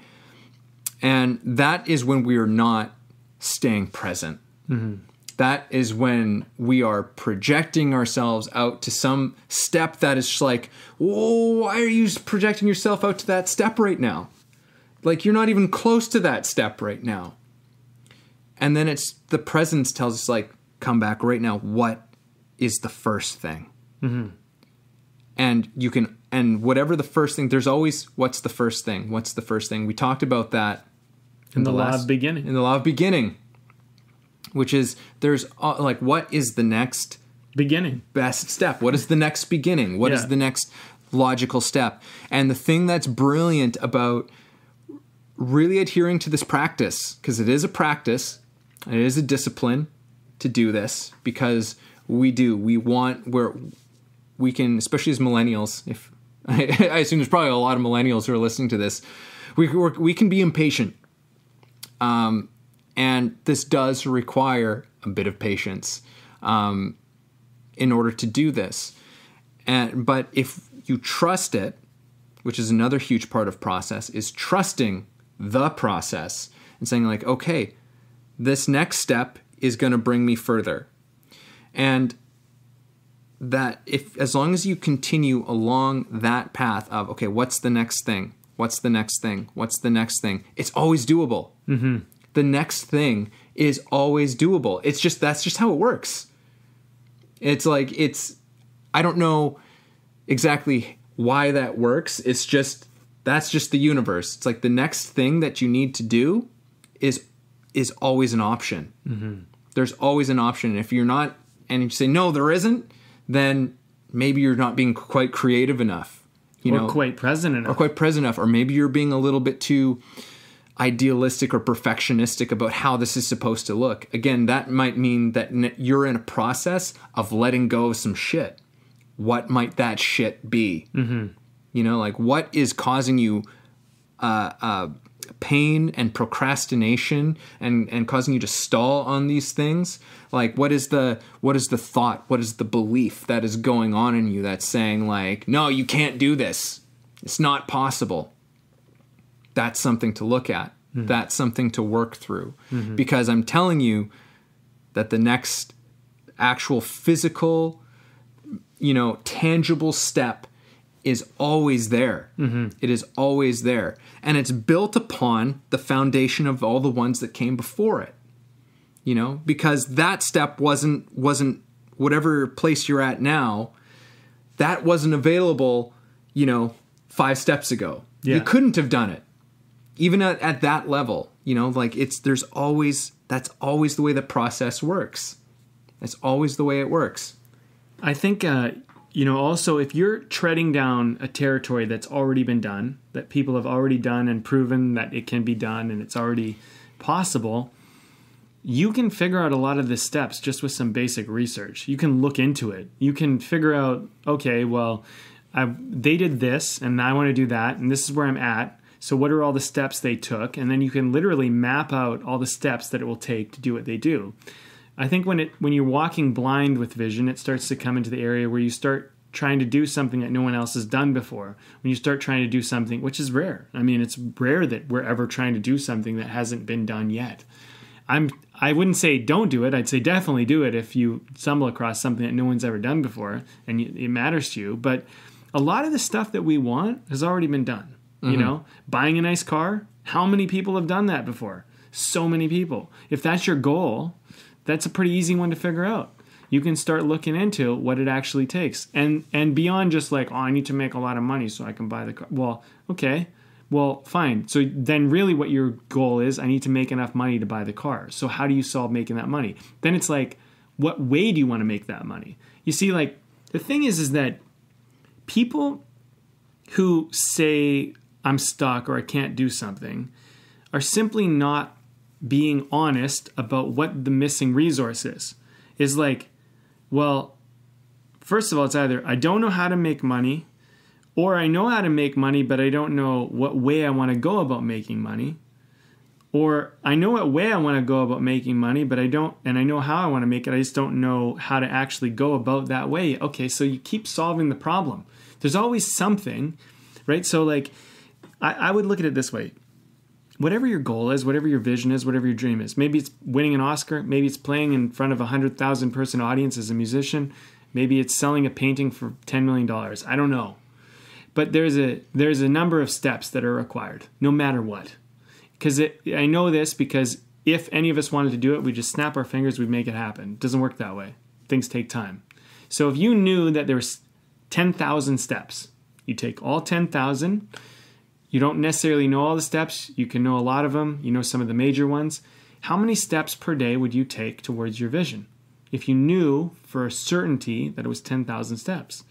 And that is when we are not staying present. Mm-hmm. That is when we are projecting ourselves out to some step that is just like, whoa, why are you projecting yourself out to that step right now? Like you're not even close to that step right now. And then it's the presence tells us like, come back right now. What is the first thing? Mm-hmm. And you can and whatever the first thing, there's always, what's the first thing? What's the first thing? We talked about that in, in the, the last, law of beginning. In the law of beginning, which is there's uh, like, what is the next beginning? Best step? What is the next beginning? What yeah. is the next logical step? And the thing that's brilliant about really adhering to this practice, because it is a practice, it is a discipline to do this, because we do, we want, we're, we can, especially as millennials, if I, I assume there's probably a lot of millennials who are listening to this, we, we're, we can be impatient. Um, and this does require a bit of patience um, in order to do this. And, but if you trust it, which is another huge part of process, is trusting the process and saying like, okay, this next step is going to bring me further. And that if, as long as you continue along that path of, okay, what's the next thing? What's the next thing? What's the next thing? It's always doable. Mm-hmm. The next thing is always doable. It's just, that's just how it works. It's like, it's, I don't know exactly why that works. It's just, that's just the universe. It's like the next thing that you need to do is, is always an option. Mm-hmm. There's always an option. If you're not, and you say, no, there isn't, then maybe you're not being quite creative enough. You know, or quite present enough. Or quite present enough. Or maybe you're being a little bit too idealistic or perfectionistic about how this is supposed to look. Again, that might mean that you're in a process of letting go of some shit. What might that shit be? Mm-hmm. You know, like what is causing you uh, uh, pain and procrastination and, and causing you to stall on these things? Like what is the what is the thought? What is the belief that is going on in you that's saying like, no, you can't do this. It's not possible. That's something to look at. Mm-hmm. That's something to work through. Mm-hmm. Because I'm telling you that the next actual physical, you know, tangible step is always there. Mm-hmm. It is always there. And it's built upon the foundation of all the ones that came before it, you know, because that step wasn't, wasn't whatever place you're at now, that wasn't available, you know, five steps ago. Yeah. You couldn't have done it even at, at that level, you know, like it's, there's always, that's always the way the process works. That's always the way it works. I think, uh, you know, also, if you're treading down a territory that's already been done, that people have already done and proven that it can be done and it's already possible, you can figure out a lot of the steps just with some basic research. You can look into it. You can figure out, okay, well, I've, they did this and I want to do that and this is where I'm at. So what are all the steps they took? And then you can literally map out all the steps that it will take to do what they do. I think when it when you're walking blind with vision, it starts to come into the area where you start trying to do something that no one else has done before. When you start trying to do something, which is rare. I mean, it's rare that we're ever trying to do something that hasn't been done yet. I'm I wouldn't say don't do it. I'd say definitely do it if you stumble across something that no one's ever done before and it matters to you. But a lot of the stuff that we want has already been done. Mm-hmm. You know, buying a nice car. How many people have done that before? So many people. If that's your goal, that's a pretty easy one to figure out. You can start looking into what it actually takes. And and beyond just like, oh, I need to make a lot of money so I can buy the car. Well, okay. Well, fine. So then really what your goal is, I need to make enough money to buy the car. So how do you solve making that money? Then it's like, what way do you want to make that money? You see, like, the thing is, is that people who say I'm stuck or I can't do something are simply not being honest about what the missing resource is. Is like, well, first of all, it's either I don't know how to make money, or I know how to make money, but I don't know what way I want to go about making money, or I know what way I want to go about making money, but I don't, and I know how I want to make it, I just don't know how to actually go about that way. Okay, so you keep solving the problem. There's always something, right? So like, I, I would look at it this way. Whatever your goal is, whatever your vision is, whatever your dream is, maybe it's winning an Oscar, maybe it's playing in front of a one hundred thousand person audience as a musician, maybe it's selling a painting for ten million dollars. I don't know. But there's a there's a number of steps that are required, no matter what. Because I know this because if any of us wanted to do it, we'd just snap our fingers, we'd make it happen. It doesn't work that way. Things take time. So if you knew that there was ten thousand steps You take all ten thousand. You don't necessarily know all the steps. You can know a lot of them. You know some of the major ones. How many steps per day would you take towards your vision if you knew for a certainty that it was ten thousand steps?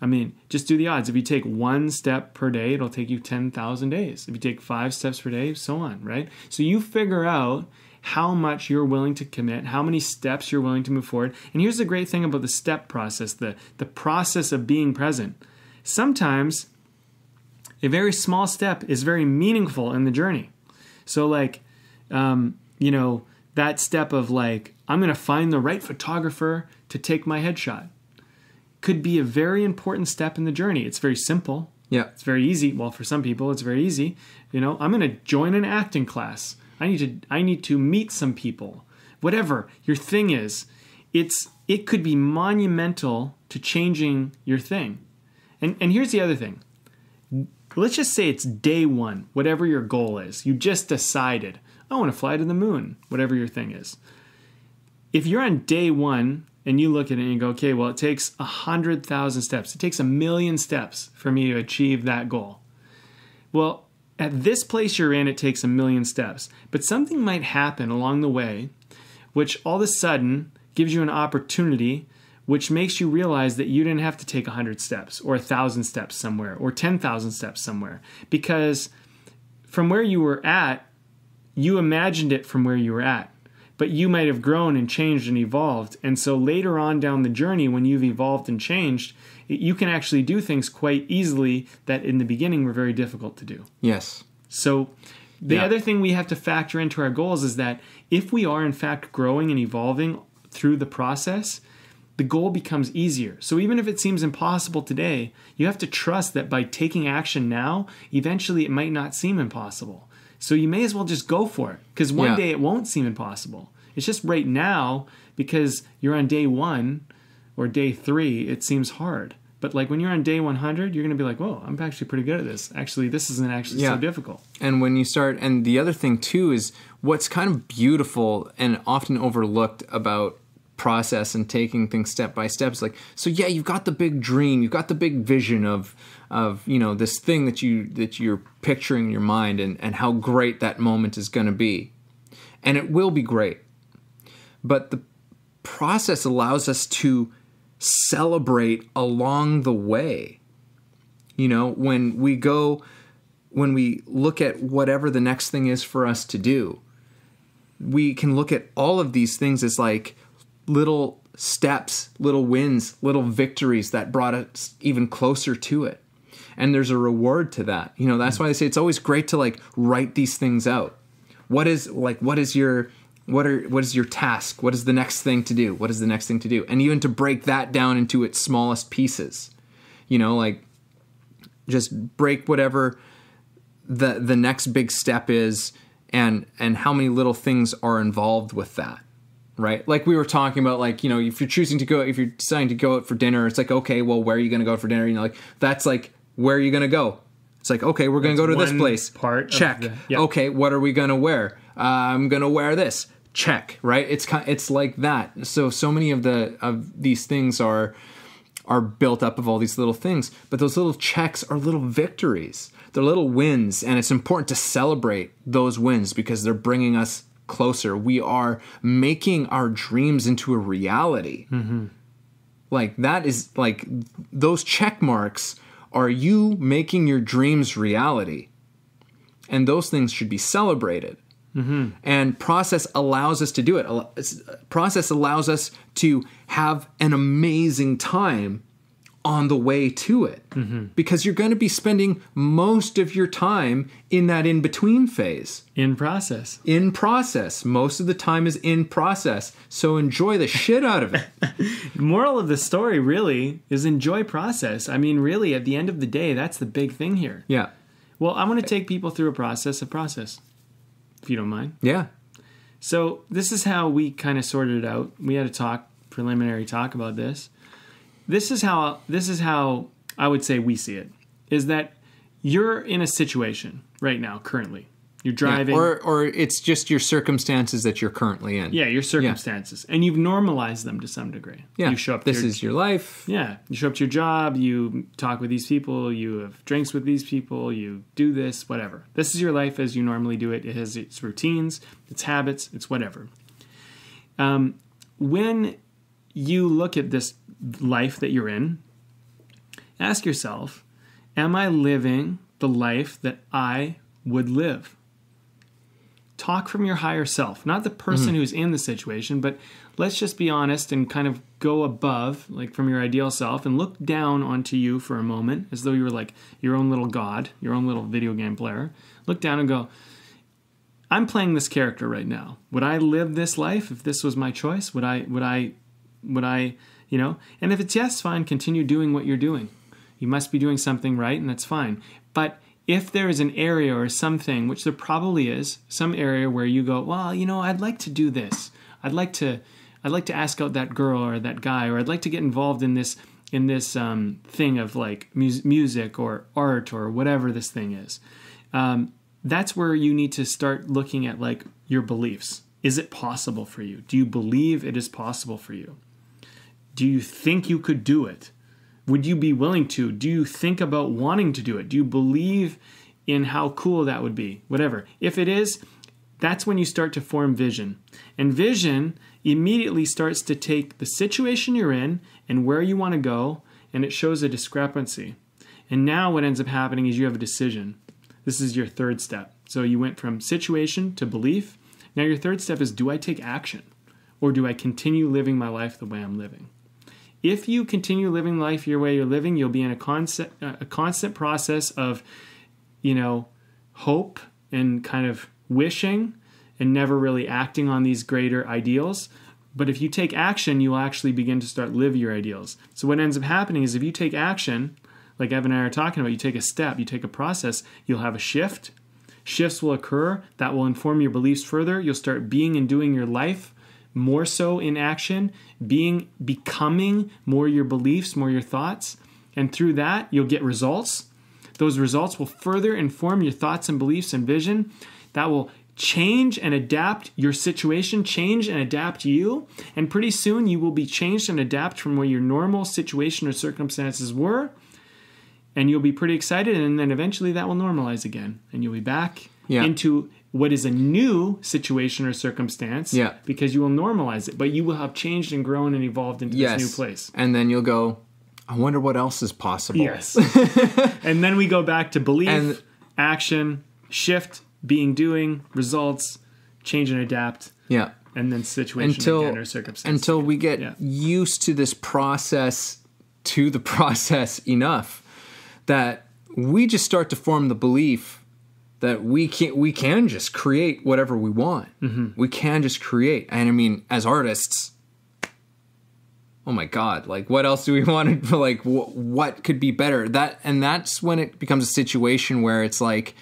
I mean, just do the odds. If you take one step per day, it'll take you ten thousand days. If you take five steps per day, so on, right? So you figure out how much you're willing to commit, how many steps you're willing to move forward. And here's the great thing about the step process, the, the process of being present. Sometimes a very small step is very meaningful in the journey. So like, um, you know, that step of like, I'm going to find the right photographer to take my headshot could be a very important step in the journey. It's very simple. Yeah. It's very easy. Well, for some people, it's very easy. You know, I'm going to join an acting class. I need to, I need to meet some people, whatever your thing is. It's, it could be monumental to changing your thing. And, and here's the other thing. Let's just say it's day one, whatever your goal is. You just decided, I want to fly to the moon, whatever your thing is. If you're on day one, and you look at it and you go, okay, well, it takes one hundred thousand steps. It takes a million steps for me to achieve that goal. Well, at this place you're in, it takes a million steps. But something might happen along the way, which all of a sudden gives you an opportunity, which makes you realize that you didn't have to take one hundred steps or one thousand steps somewhere or ten thousand steps somewhere. Because from where you were at, you imagined it from where you were at. But you might have grown and changed and evolved. And so later on down the journey, when you've evolved and changed, you can actually do things quite easily that in the beginning were very difficult to do. Yes. So the yeah. other thing we have to factor into our goals is that if we are in fact growing and evolving through the process, the goal becomes easier. So even if it seems impossible today, you have to trust that by taking action now, eventually it might not seem impossible. So you may as well just go for it, because one yeah. day it won't seem impossible. It's just right now, because you're on day one or day three, it seems hard. But like when you're on day one hundred, you're going to be like, whoa, I'm actually pretty good at this. Actually, this isn't actually yeah. so difficult. And when you start, and the other thing too is what's kind of beautiful and often overlooked about process and taking things step by step. It's like, so yeah, you've got the big dream, you've got the big vision of, of, you know, this thing that you, that you're picturing in your mind and, and how great that moment is going to be. And it will be great. But the process allows us to celebrate along the way. You know, when we go, when we look at whatever the next thing is for us to do, we can look at all of these things as like, little steps, little wins, little victories that brought us even closer to it. And there's a reward to that. You know, that's why I say it's always great to like write these things out. What is like, what is your, what are, what is your task? What is the next thing to do? What is the next thing to do? And even to break that down into its smallest pieces, you know, like just break whatever the, the next big step is and, and how many little things are involved with that. Right? Like we were talking about, like, you know, if you're choosing to go, if you're deciding to go out for dinner, it's like, okay, well, where are you going to go for dinner? You know, like, that's like, where are you going to go? It's like, okay, we're going to go to this place. Part check. The, yeah. Okay. What are we going to wear? Uh, I'm going to wear this. Check. Right. It's kind, it's like that. So, so many of the, of these things are, are built up of all these little things, but those little checks are little victories. They're little wins. And it's important to celebrate those wins because they're bringing us closer. We are making our dreams into a reality. Mm-hmm. Like that is like those check marks are you making your dreams reality, and those things should be celebrated. Mm-hmm. And process allows us to do it. Process allows us to have an amazing time on the way to it, mm-hmm. because you're going to be spending most of your time in that in-between phase. In process. In process. Most of the time is in process. So enjoy the shit out of it. The moral of the story really is enjoy process. I mean, really, at the end of the day, that's the big thing here. Yeah. Well, I want to take people through a process of process, if you don't mind. Yeah. So this is how we kind of sorted it out. We had a talk, preliminary talk about this. This is how this is how I would say we see it, is that you're in a situation right now currently. You're driving. Yeah, or, or it's just your circumstances that you're currently in. Yeah, your circumstances. Yeah. And you've normalized them to some degree. Yeah. You show up to this your, is your life. Yeah. You show up to your job. You talk with these people. You have drinks with these people. You do this, whatever. This is your life as you normally do it. It has its routines, its habits, its whatever. Um, when you look at this life that you're in, ask yourself, am I living the life that I would live? Talk from your higher self, not the person mm-hmm. who's in the situation, but let's just be honest and kind of go above, like from your ideal self, and look down onto you for a moment as though you were like your own little god, your own little video game player. Look down and go, I'm playing this character right now. Would I live this life if this was my choice? Would I, would I, would I, you know? And if it's yes, fine, continue doing what you're doing. You must be doing something right, and that's fine. But if there is an area or something, which there probably is, some area where you go, well, you know, I'd like to do this. I'd like to, I'd like to ask out that girl or that guy, or I'd like to get involved in this, in this um, thing of like mu- music or art or whatever this thing is. Um, that's where you need to start looking at like your beliefs. Is it possible for you? Do you believe it is possible for you? Do you think you could do it? Would you be willing to? Do you think about wanting to do it? Do you believe in how cool that would be? Whatever. If it is, that's when you start to form vision. And vision immediately starts to take the situation you're in and where you want to go, and it shows a discrepancy. And now what ends up happening is you have a decision. This is your third step. So you went from situation to belief. Now your third step is, do I take action? Or do I continue living my life the way I'm living? If you continue living life your way you're living, you'll be in a constant, a constant process of, you know, hope and kind of wishing and never really acting on these greater ideals. But if you take action, you'll actually begin to start live your ideals. So what ends up happening is if you take action, like Evan and I are talking about, you take a step, you take a process, you'll have a shift. Shifts will occur that will inform your beliefs further. You'll start being and doing your life more so in action, being, becoming more your beliefs, more your thoughts. And through that, you'll get results. Those results will further inform your thoughts and beliefs and vision. That will change and adapt your situation, change and adapt you. And pretty soon you will be changed and adapt from where your normal situation or circumstances were. And you'll be pretty excited. And then eventually that will normalize again. And you'll be back yeah. into what is a new situation or circumstance yeah. because you will normalize it, but you will have changed and grown and evolved into yes. this new place. And then you'll go, I wonder what else is possible. Yes. And then we go back to belief, and action, shift, being, doing, results, change and adapt. Yeah. And then situation until, again or circumstance. Until again. we get yeah. used to this process, to the process enough that we just start to form the belief that we can we can just create whatever we want. Mm-hmm. We can just create. And I mean, as artists, oh my God, like what else do we want to, like wh- what could be better? That and that's when it becomes a situation where it's like,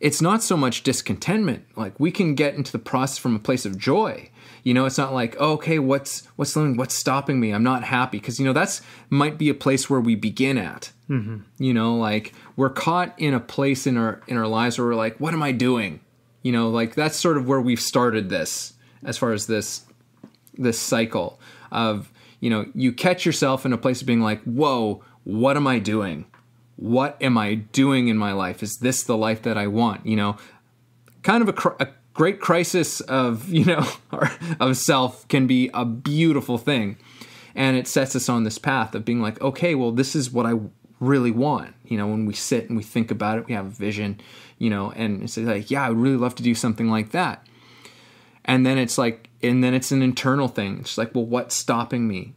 it's not so much discontentment. Like we can get into the process from a place of joy. You know, it's not like, oh, okay, what's what's what's stopping me? I'm not happy. Because, you know, that's might be a place where we begin at. Mm-hmm. You know, like we're caught in a place in our in our lives where we're like, what am I doing? You know, like that's sort of where we've started this as far as this this cycle of, you know, you catch yourself in a place of being like, whoa, what am I doing? What am I doing in my life? Is this the life that I want? You know, kind of a, cr- a great crisis of, you know, of self can be a beautiful thing. And it sets us on this path of being like, okay, well, this is what I really want. You know, when we sit and we think about it, we have a vision, you know, and it's like, yeah, I would really love to do something like that. And then it's like, and then it's an internal thing. It's like, well, what's stopping me?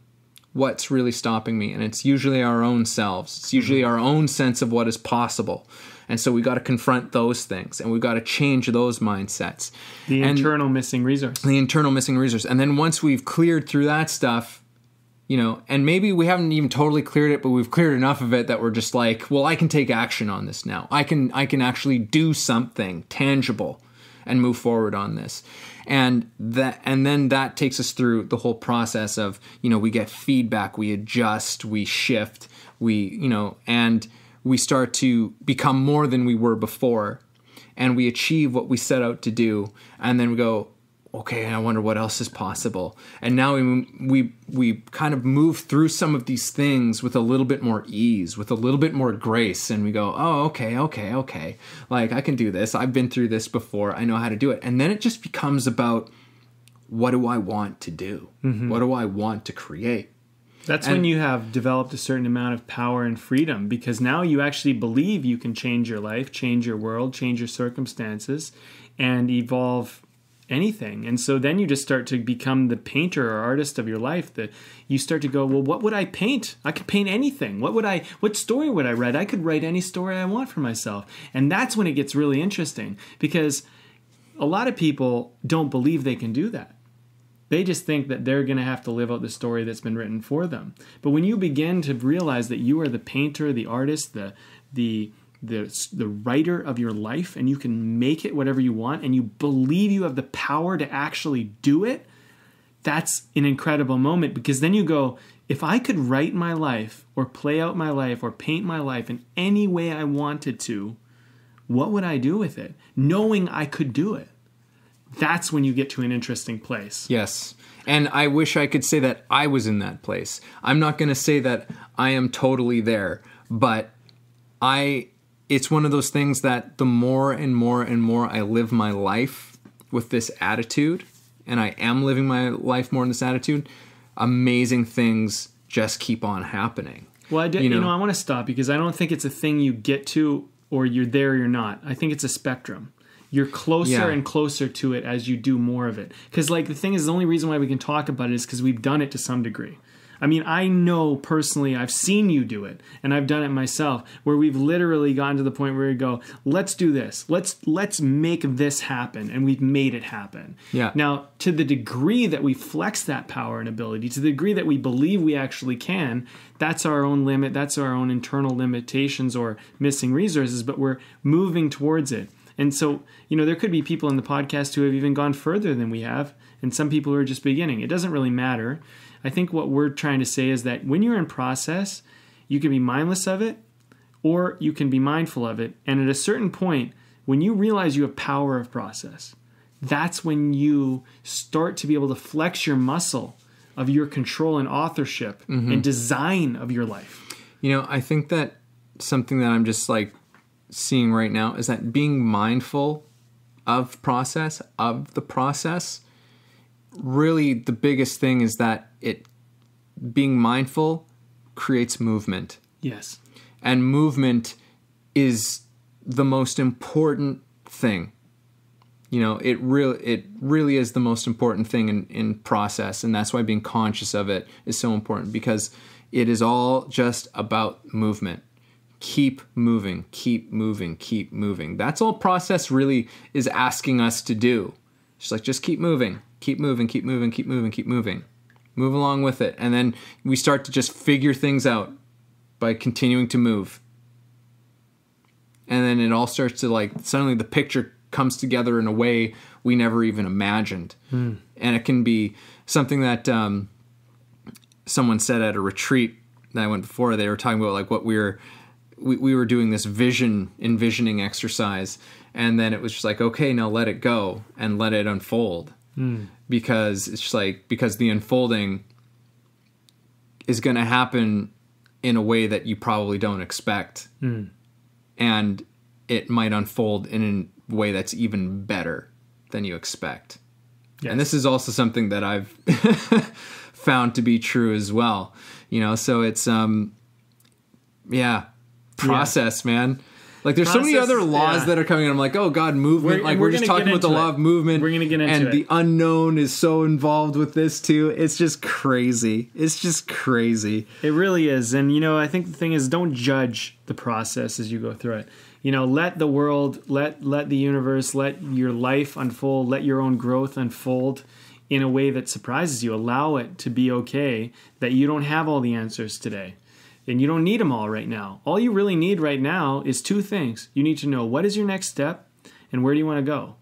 What's really stopping me? And it's usually our own selves. It's usually our own sense of what is possible. And so we got to confront those things, and we've got to change those mindsets. The and internal missing resource. The internal missing resource. And then once we've cleared through that stuff, you know, and maybe we haven't even totally cleared it, but we've cleared enough of it that we're just like, well, I can take action on this now. I can, I can actually do something tangible and move forward on this. And that, and then that takes us through the whole process of, you know, we get feedback, we adjust, we shift, we, you know, and we start to become more than we were before. and we achieve what we set out to do, and then we go, okay, I wonder what else is possible. And now we we we kind of move through some of these things with a little bit more ease, with a little bit more grace, and we go, oh, okay, okay, okay. Like, I can do this. I've been through this before. I know how to do it. And then it just becomes about, what do I want to do? Mm-hmm. What do I want to create? That's and when you have developed a certain amount of power and freedom, because now you actually believe you can change your life, change your world, change your circumstances, and evolve anything. And so then you just start to become the painter or artist of your life. That you start to go, well, what would I paint? I could paint anything. What would I, what story would I write? I could write any story I want for myself. And that's when it gets really interesting, because a lot of people don't believe they can do that. They just think that they're going to have to live out the story that's been written for them. But when you begin to realize that you are the painter, the artist, the the the the writer of your life, and you can make it whatever you want, and you believe you have the power to actually do it, that's an incredible moment, because then you go, if I could write my life or play out my life or paint my life in any way I wanted to, what would I do with it? Knowing I could do it. That's when you get to an interesting place. Yes. And I wish I could say that I was in that place. I'm not going to say that I am totally there, but I, it's one of those things that the more and more and more I live my life with this attitude, and I am living my life more in this attitude, amazing things just keep on happening. Well, I did, you know, you know I want to stop, because I don't think it's a thing you get to or you're there or you're not. I think it's a spectrum. You're closer yeah. and closer to it as you do more of it. Because, like, the thing is, the only reason why we can talk about it is because we've done it to some degree. I mean, I know personally, I've seen you do it, and I've done it myself, where we've literally gotten to the point where we go, let's do this. Let's let's make this happen. And we've made it happen. Yeah. Now, to the degree that we flex that power and ability, to the degree that we believe we actually can, that's our own limit. That's our own internal limitations or missing resources, but we're moving towards it. And so, you know, there could be people in the podcast who have even gone further than we have, and some people who are just beginning. It doesn't really matter. I think what we're trying to say is that when you're in process, you can be mindless of it, or you can be mindful of it. And at a certain point, when you realize you have power of process, that's when you start to be able to flex your muscle of your control and authorship mm-hmm. and design of your life. You know, I think that something that I'm just like, seeing right now is that being mindful of process, of the process, really the biggest thing is that it being mindful creates movement. Yes. And movement is the most important thing. You know, it really it really is the most important thing in, in process, and that's why being conscious of it is so important, because it is all just about movement. Keep moving, keep moving, keep moving. That's all process really is asking us to do. Just like, just keep moving, keep moving, keep moving, keep moving, keep moving. Move along with it. And then we start to just figure things out by continuing to move. And then it all starts to, like, suddenly the picture comes together in a way we never even imagined. Mm. And it can be something that um, someone said at a retreat that I went before. They were talking about, like, what we were... We, we were doing this vision, envisioning exercise, and then it was just like, okay, now let it go and let it unfold. Mm. Because it's just like, because the unfolding is going to happen in a way that you probably don't expect. Mm. And it might unfold in a way that's even better than you expect. Yes. And this is also something that I've found to be true as well. You know, so it's, um, yeah. Process, yeah. man. Like, there's process, so many other laws yeah. that are coming. I'm like, oh God, movement. We're, like, we're, we're just talking about the law it. of movement. We're gonna get into and it. And the unknown is so involved with this too. It's just crazy. It's just crazy. It really is. And, you know, I think the thing is, don't judge the process as you go through it. You know, let the world, let let the universe, let your life unfold, let your own growth unfold in a way that surprises you. Allow it to be okay that you don't have all the answers today. And you don't need them all right now. All you really need right now is two things. You need to know, what is your next step, and where do you want to go?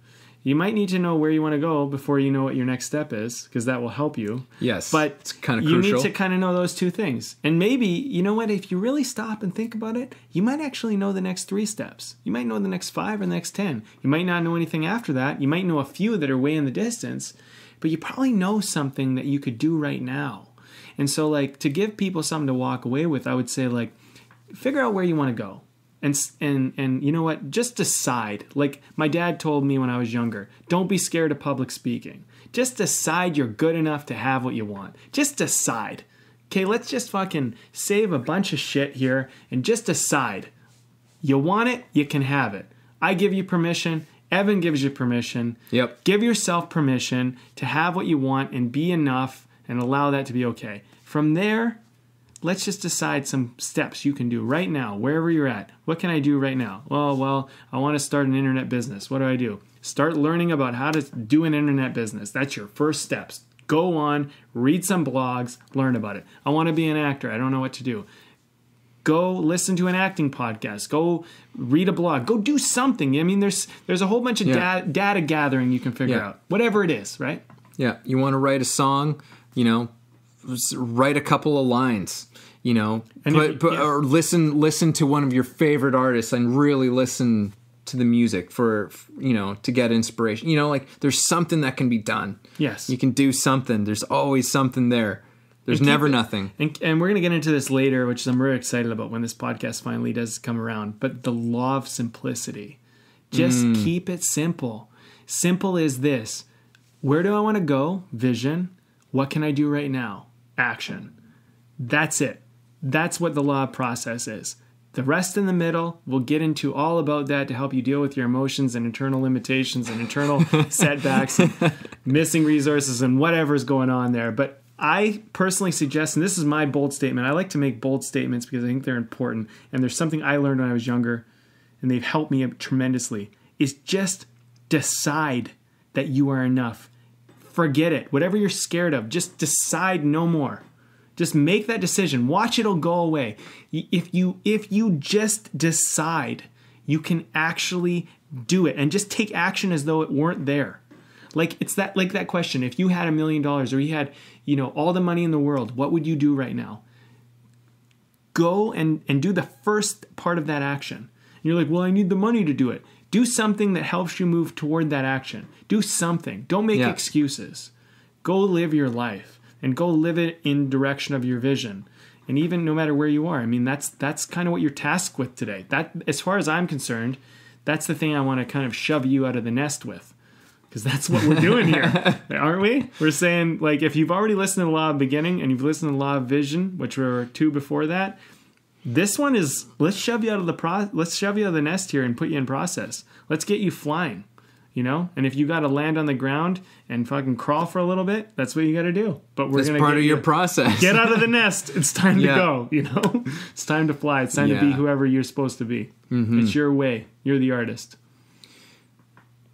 you might need to know where you want to go before you know what your next step is, because that will help you. Yes. But it's kind of crucial. You need to kind of know those two things. And maybe, you know what, if you really stop and think about it, you might actually know the next three steps. You might know the next five or the next ten. You might not know anything after that. You might know a few that are way in the distance, but you probably know something that you could do right now. And so, like, to give people something to walk away with, I would say, like, figure out where you want to go. And, and and you know what? Just decide. Like my dad told me when I was younger, don't be scared of public speaking. Just decide you're good enough to have what you want. Just decide. Okay, let's just fucking save a bunch of shit here and just decide. You want it, you can have it. I give you permission. Evan gives you permission. Yep. Give yourself permission to have what you want and be enough and allow that to be okay. From there, let's just decide some steps you can do right now, wherever you're at. What can I do right now? Well, well, I want to start an internet business. What do I do? Start learning about how to do an internet business. That's your first steps. Go on, read some blogs, learn about it. I want to be an actor. I don't know what to do. Go listen to an acting podcast. Go read a blog. Go do something. I mean, there's there's a whole bunch of yeah. da- data gathering you can figure yeah. out. Whatever it is, right? Yeah. You want to write a song, you know, write a couple of lines, you know, and put, if, put, yeah. or listen, listen to one of your favorite artists and really listen to the music for, you know, to get inspiration, you know, like there's something that can be done. Yes. You can do something. There's always something there. There's and never it, nothing. And, and we're going to get into this later, which I'm really excited about when this podcast finally does come around, but the law of simplicity, just mm. keep it simple. Simple is this: where do I want to go? Vision. What can I do right now? Action. That's it. That's what the law of process is. The rest in the middle, we'll get into all about that to help you deal with your emotions and internal limitations and internal setbacks, and missing resources and whatever's going on there. But I personally suggest, and this is my bold statement, I like to make bold statements because I think they're important. And there's something I learned when I was younger, and they've helped me tremendously, is just decide that you are enough. Forget it. Whatever you're scared of, just decide no more. Just make that decision. Watch it'll go away. If you if you just decide, you can actually do it, and just take action as though it weren't there. Like it's that like that question. If you had a million dollars or you had, you know, all the money in the world, what would you do right now? Go and and do the first part of that action. And you're like, "Well, I need the money to do it." Do something that helps you move toward that action. Do something. Don't make yeah. excuses. Go live your life and go live it in direction of your vision. And even no matter where you are, I mean, that's that's kind of what you're tasked with today. That, as far as I'm concerned, that's the thing I want to kind of shove you out of the nest with, because that's what we're doing here, aren't we? We're saying, like, if you've already listened to the law of beginning and you've listened to the law of vision, which were two before that, this one is let's shove you out of the pro- let's shove you out of the nest here and put you in process. Let's get you flying, you know. And if you got to land on the ground and fucking crawl for a little bit, that's what you got to do. But we're going to part of your process. Get out of the nest. It's time yeah. to go. You know, it's time to fly. It's time yeah. to be whoever you're supposed to be. Mm-hmm. It's your way. You're the artist.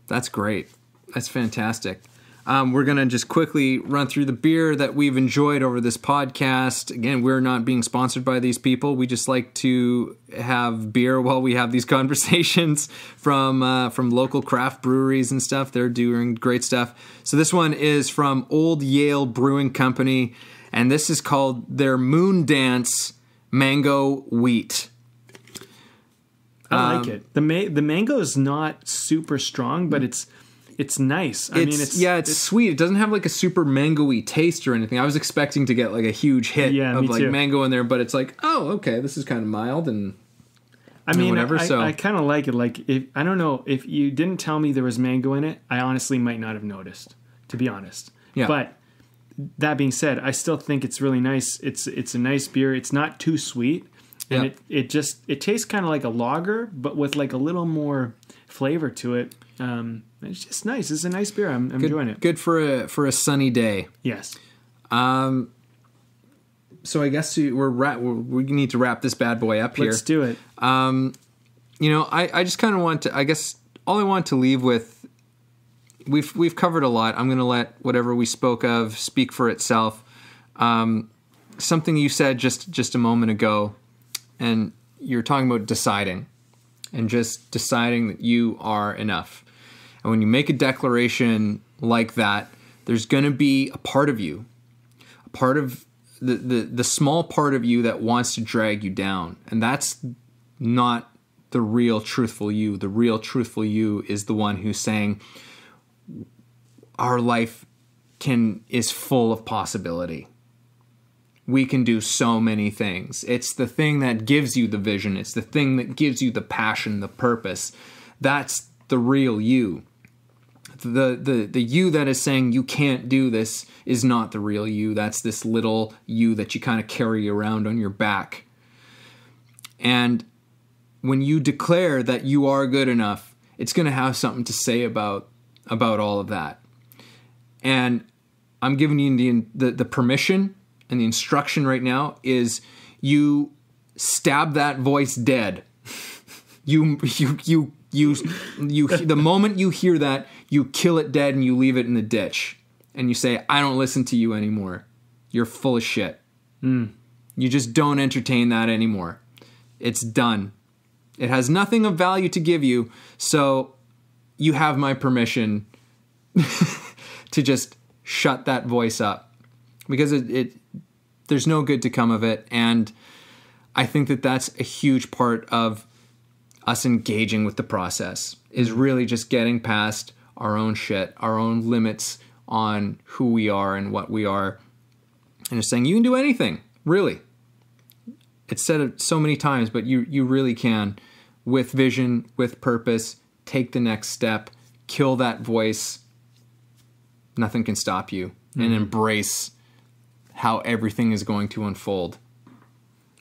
That's great. That's fantastic. Um, we're going to just quickly run through the beer that we've enjoyed over this podcast. Again, we're not being sponsored by these people. We just like to have beer while we have these conversations from uh, from local craft breweries and stuff. They're doing great stuff. So this one is from Old Yale Brewing Company, and this is called their Moon Dance Mango Wheat. I um, like it. The ma- the mango is not super strong, but it's... It's nice. I it's, mean, it's yeah, it's, it's sweet. It doesn't have like a super mango-y taste or anything. I was expecting to get like a huge hit yeah, of like too. mango in there, but it's like, oh, okay, this is kind of mild and I mean, and whatever. I, so I kind of like it. Like, if, I don't know if you didn't tell me there was mango in it, I honestly might not have noticed. To be honest, yeah. But that being said, I still think it's really nice. It's it's a nice beer. It's not too sweet, and yeah. it it just it tastes kind of like a lager, but with like a little more flavor to it. Um, it's just nice. It's a nice beer. I'm, I'm good, enjoying it. Good for a for a sunny day. Yes. Um. So I guess we're ra- we need to wrap this bad boy up here. Let's do it. Um. You know, I, I just kind of want to. I guess all I want to leave with. We've we've covered a lot. I'm going to let whatever we spoke of speak for itself. Um, something you said just just a moment ago, and you're talking about deciding, and just deciding that you are enough. And when you make a declaration like that, there's going to be a part of you, a part of the, the, the small part of you that wants to drag you down. And that's not the real truthful you. The real truthful you is the one who's saying our life can is full of possibility. We can do so many things. It's the thing that gives you the vision. It's the thing that gives you the passion, the purpose. That's the real you. The, the, the you that is saying you can't do this is not the real you. That's this little you that you kind of carry around on your back. And when you declare that you are good enough, it's going to have something to say about, about all of that. And I'm giving you the, the, the permission and the instruction right now is you stab that voice dead. you, you, you, you, you, the moment you hear that, you kill it dead and you leave it in the ditch and you say, I don't listen to you anymore. You're full of shit. Mm. You just don't entertain that anymore. It's done. It has nothing of value to give you. So you have my permission to just shut that voice up, because it, it there's no good to come of it. And I think that that's a huge part of us engaging with the process, is really just getting past our own shit, our own limits on who we are and what we are, and just saying you can do anything, really. It's said it so many times, but you, you really can, with vision, with purpose, take the next step, kill that voice. Nothing can stop you. Mm-hmm. And embrace how everything is going to unfold.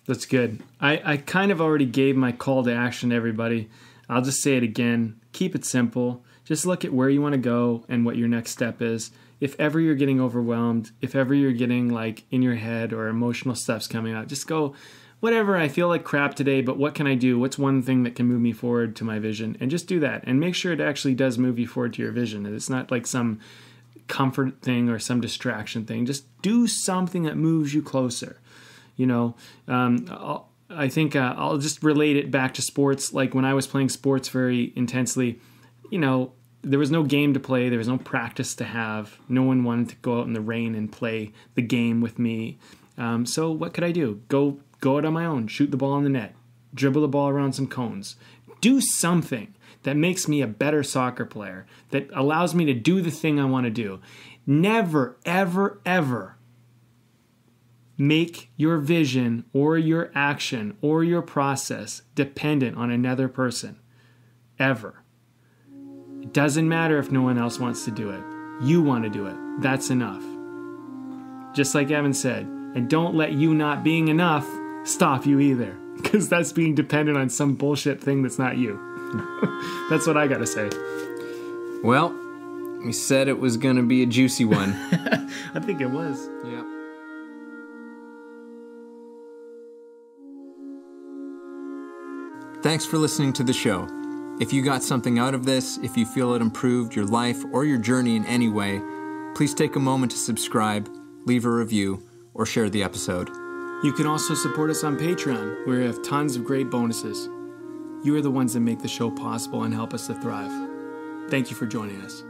That's good. I, I kind of already gave my call to action to everybody. I'll just say it again. Keep it simple. Just look at where you want to go and what your next step is. If ever you're getting overwhelmed, if ever you're getting like in your head or emotional stuff's coming out, just go, whatever, I feel like crap today, but what can I do? What's one thing that can move me forward to my vision? And just do that. And make sure it actually does move you forward to your vision. And it's not like some comfort thing or some distraction thing. Just do something that moves you closer. You know, um, I'll, I think uh, I'll just relate it back to sports. Like when I was playing sports very intensely, you know, there was no game to play. There was no practice to have. No one wanted to go out in the rain and play the game with me. Um, so what could I do? Go, go out on my own, shoot the ball in the net, dribble the ball around some cones, do something that makes me a better soccer player, that allows me to do the thing I want to do. Never, ever, ever make your vision or your action or your process dependent on another person. Ever. It doesn't matter if no one else wants to do it. You want to do it. That's enough. Just like Evan said. And don't let you not being enough stop you either, because that's being dependent on some bullshit thing that's not you. That's what I gotta say. Well, we said it was gonna be a juicy one. I think it was. Yeah. Thanks for listening to the show. If you got something out of this, if you feel it improved your life or your journey in any way, please take a moment to subscribe, leave a review, or share the episode. You can also support us on Patreon, where we have tons of great bonuses. You are the ones that make the show possible and help us to thrive. Thank you for joining us.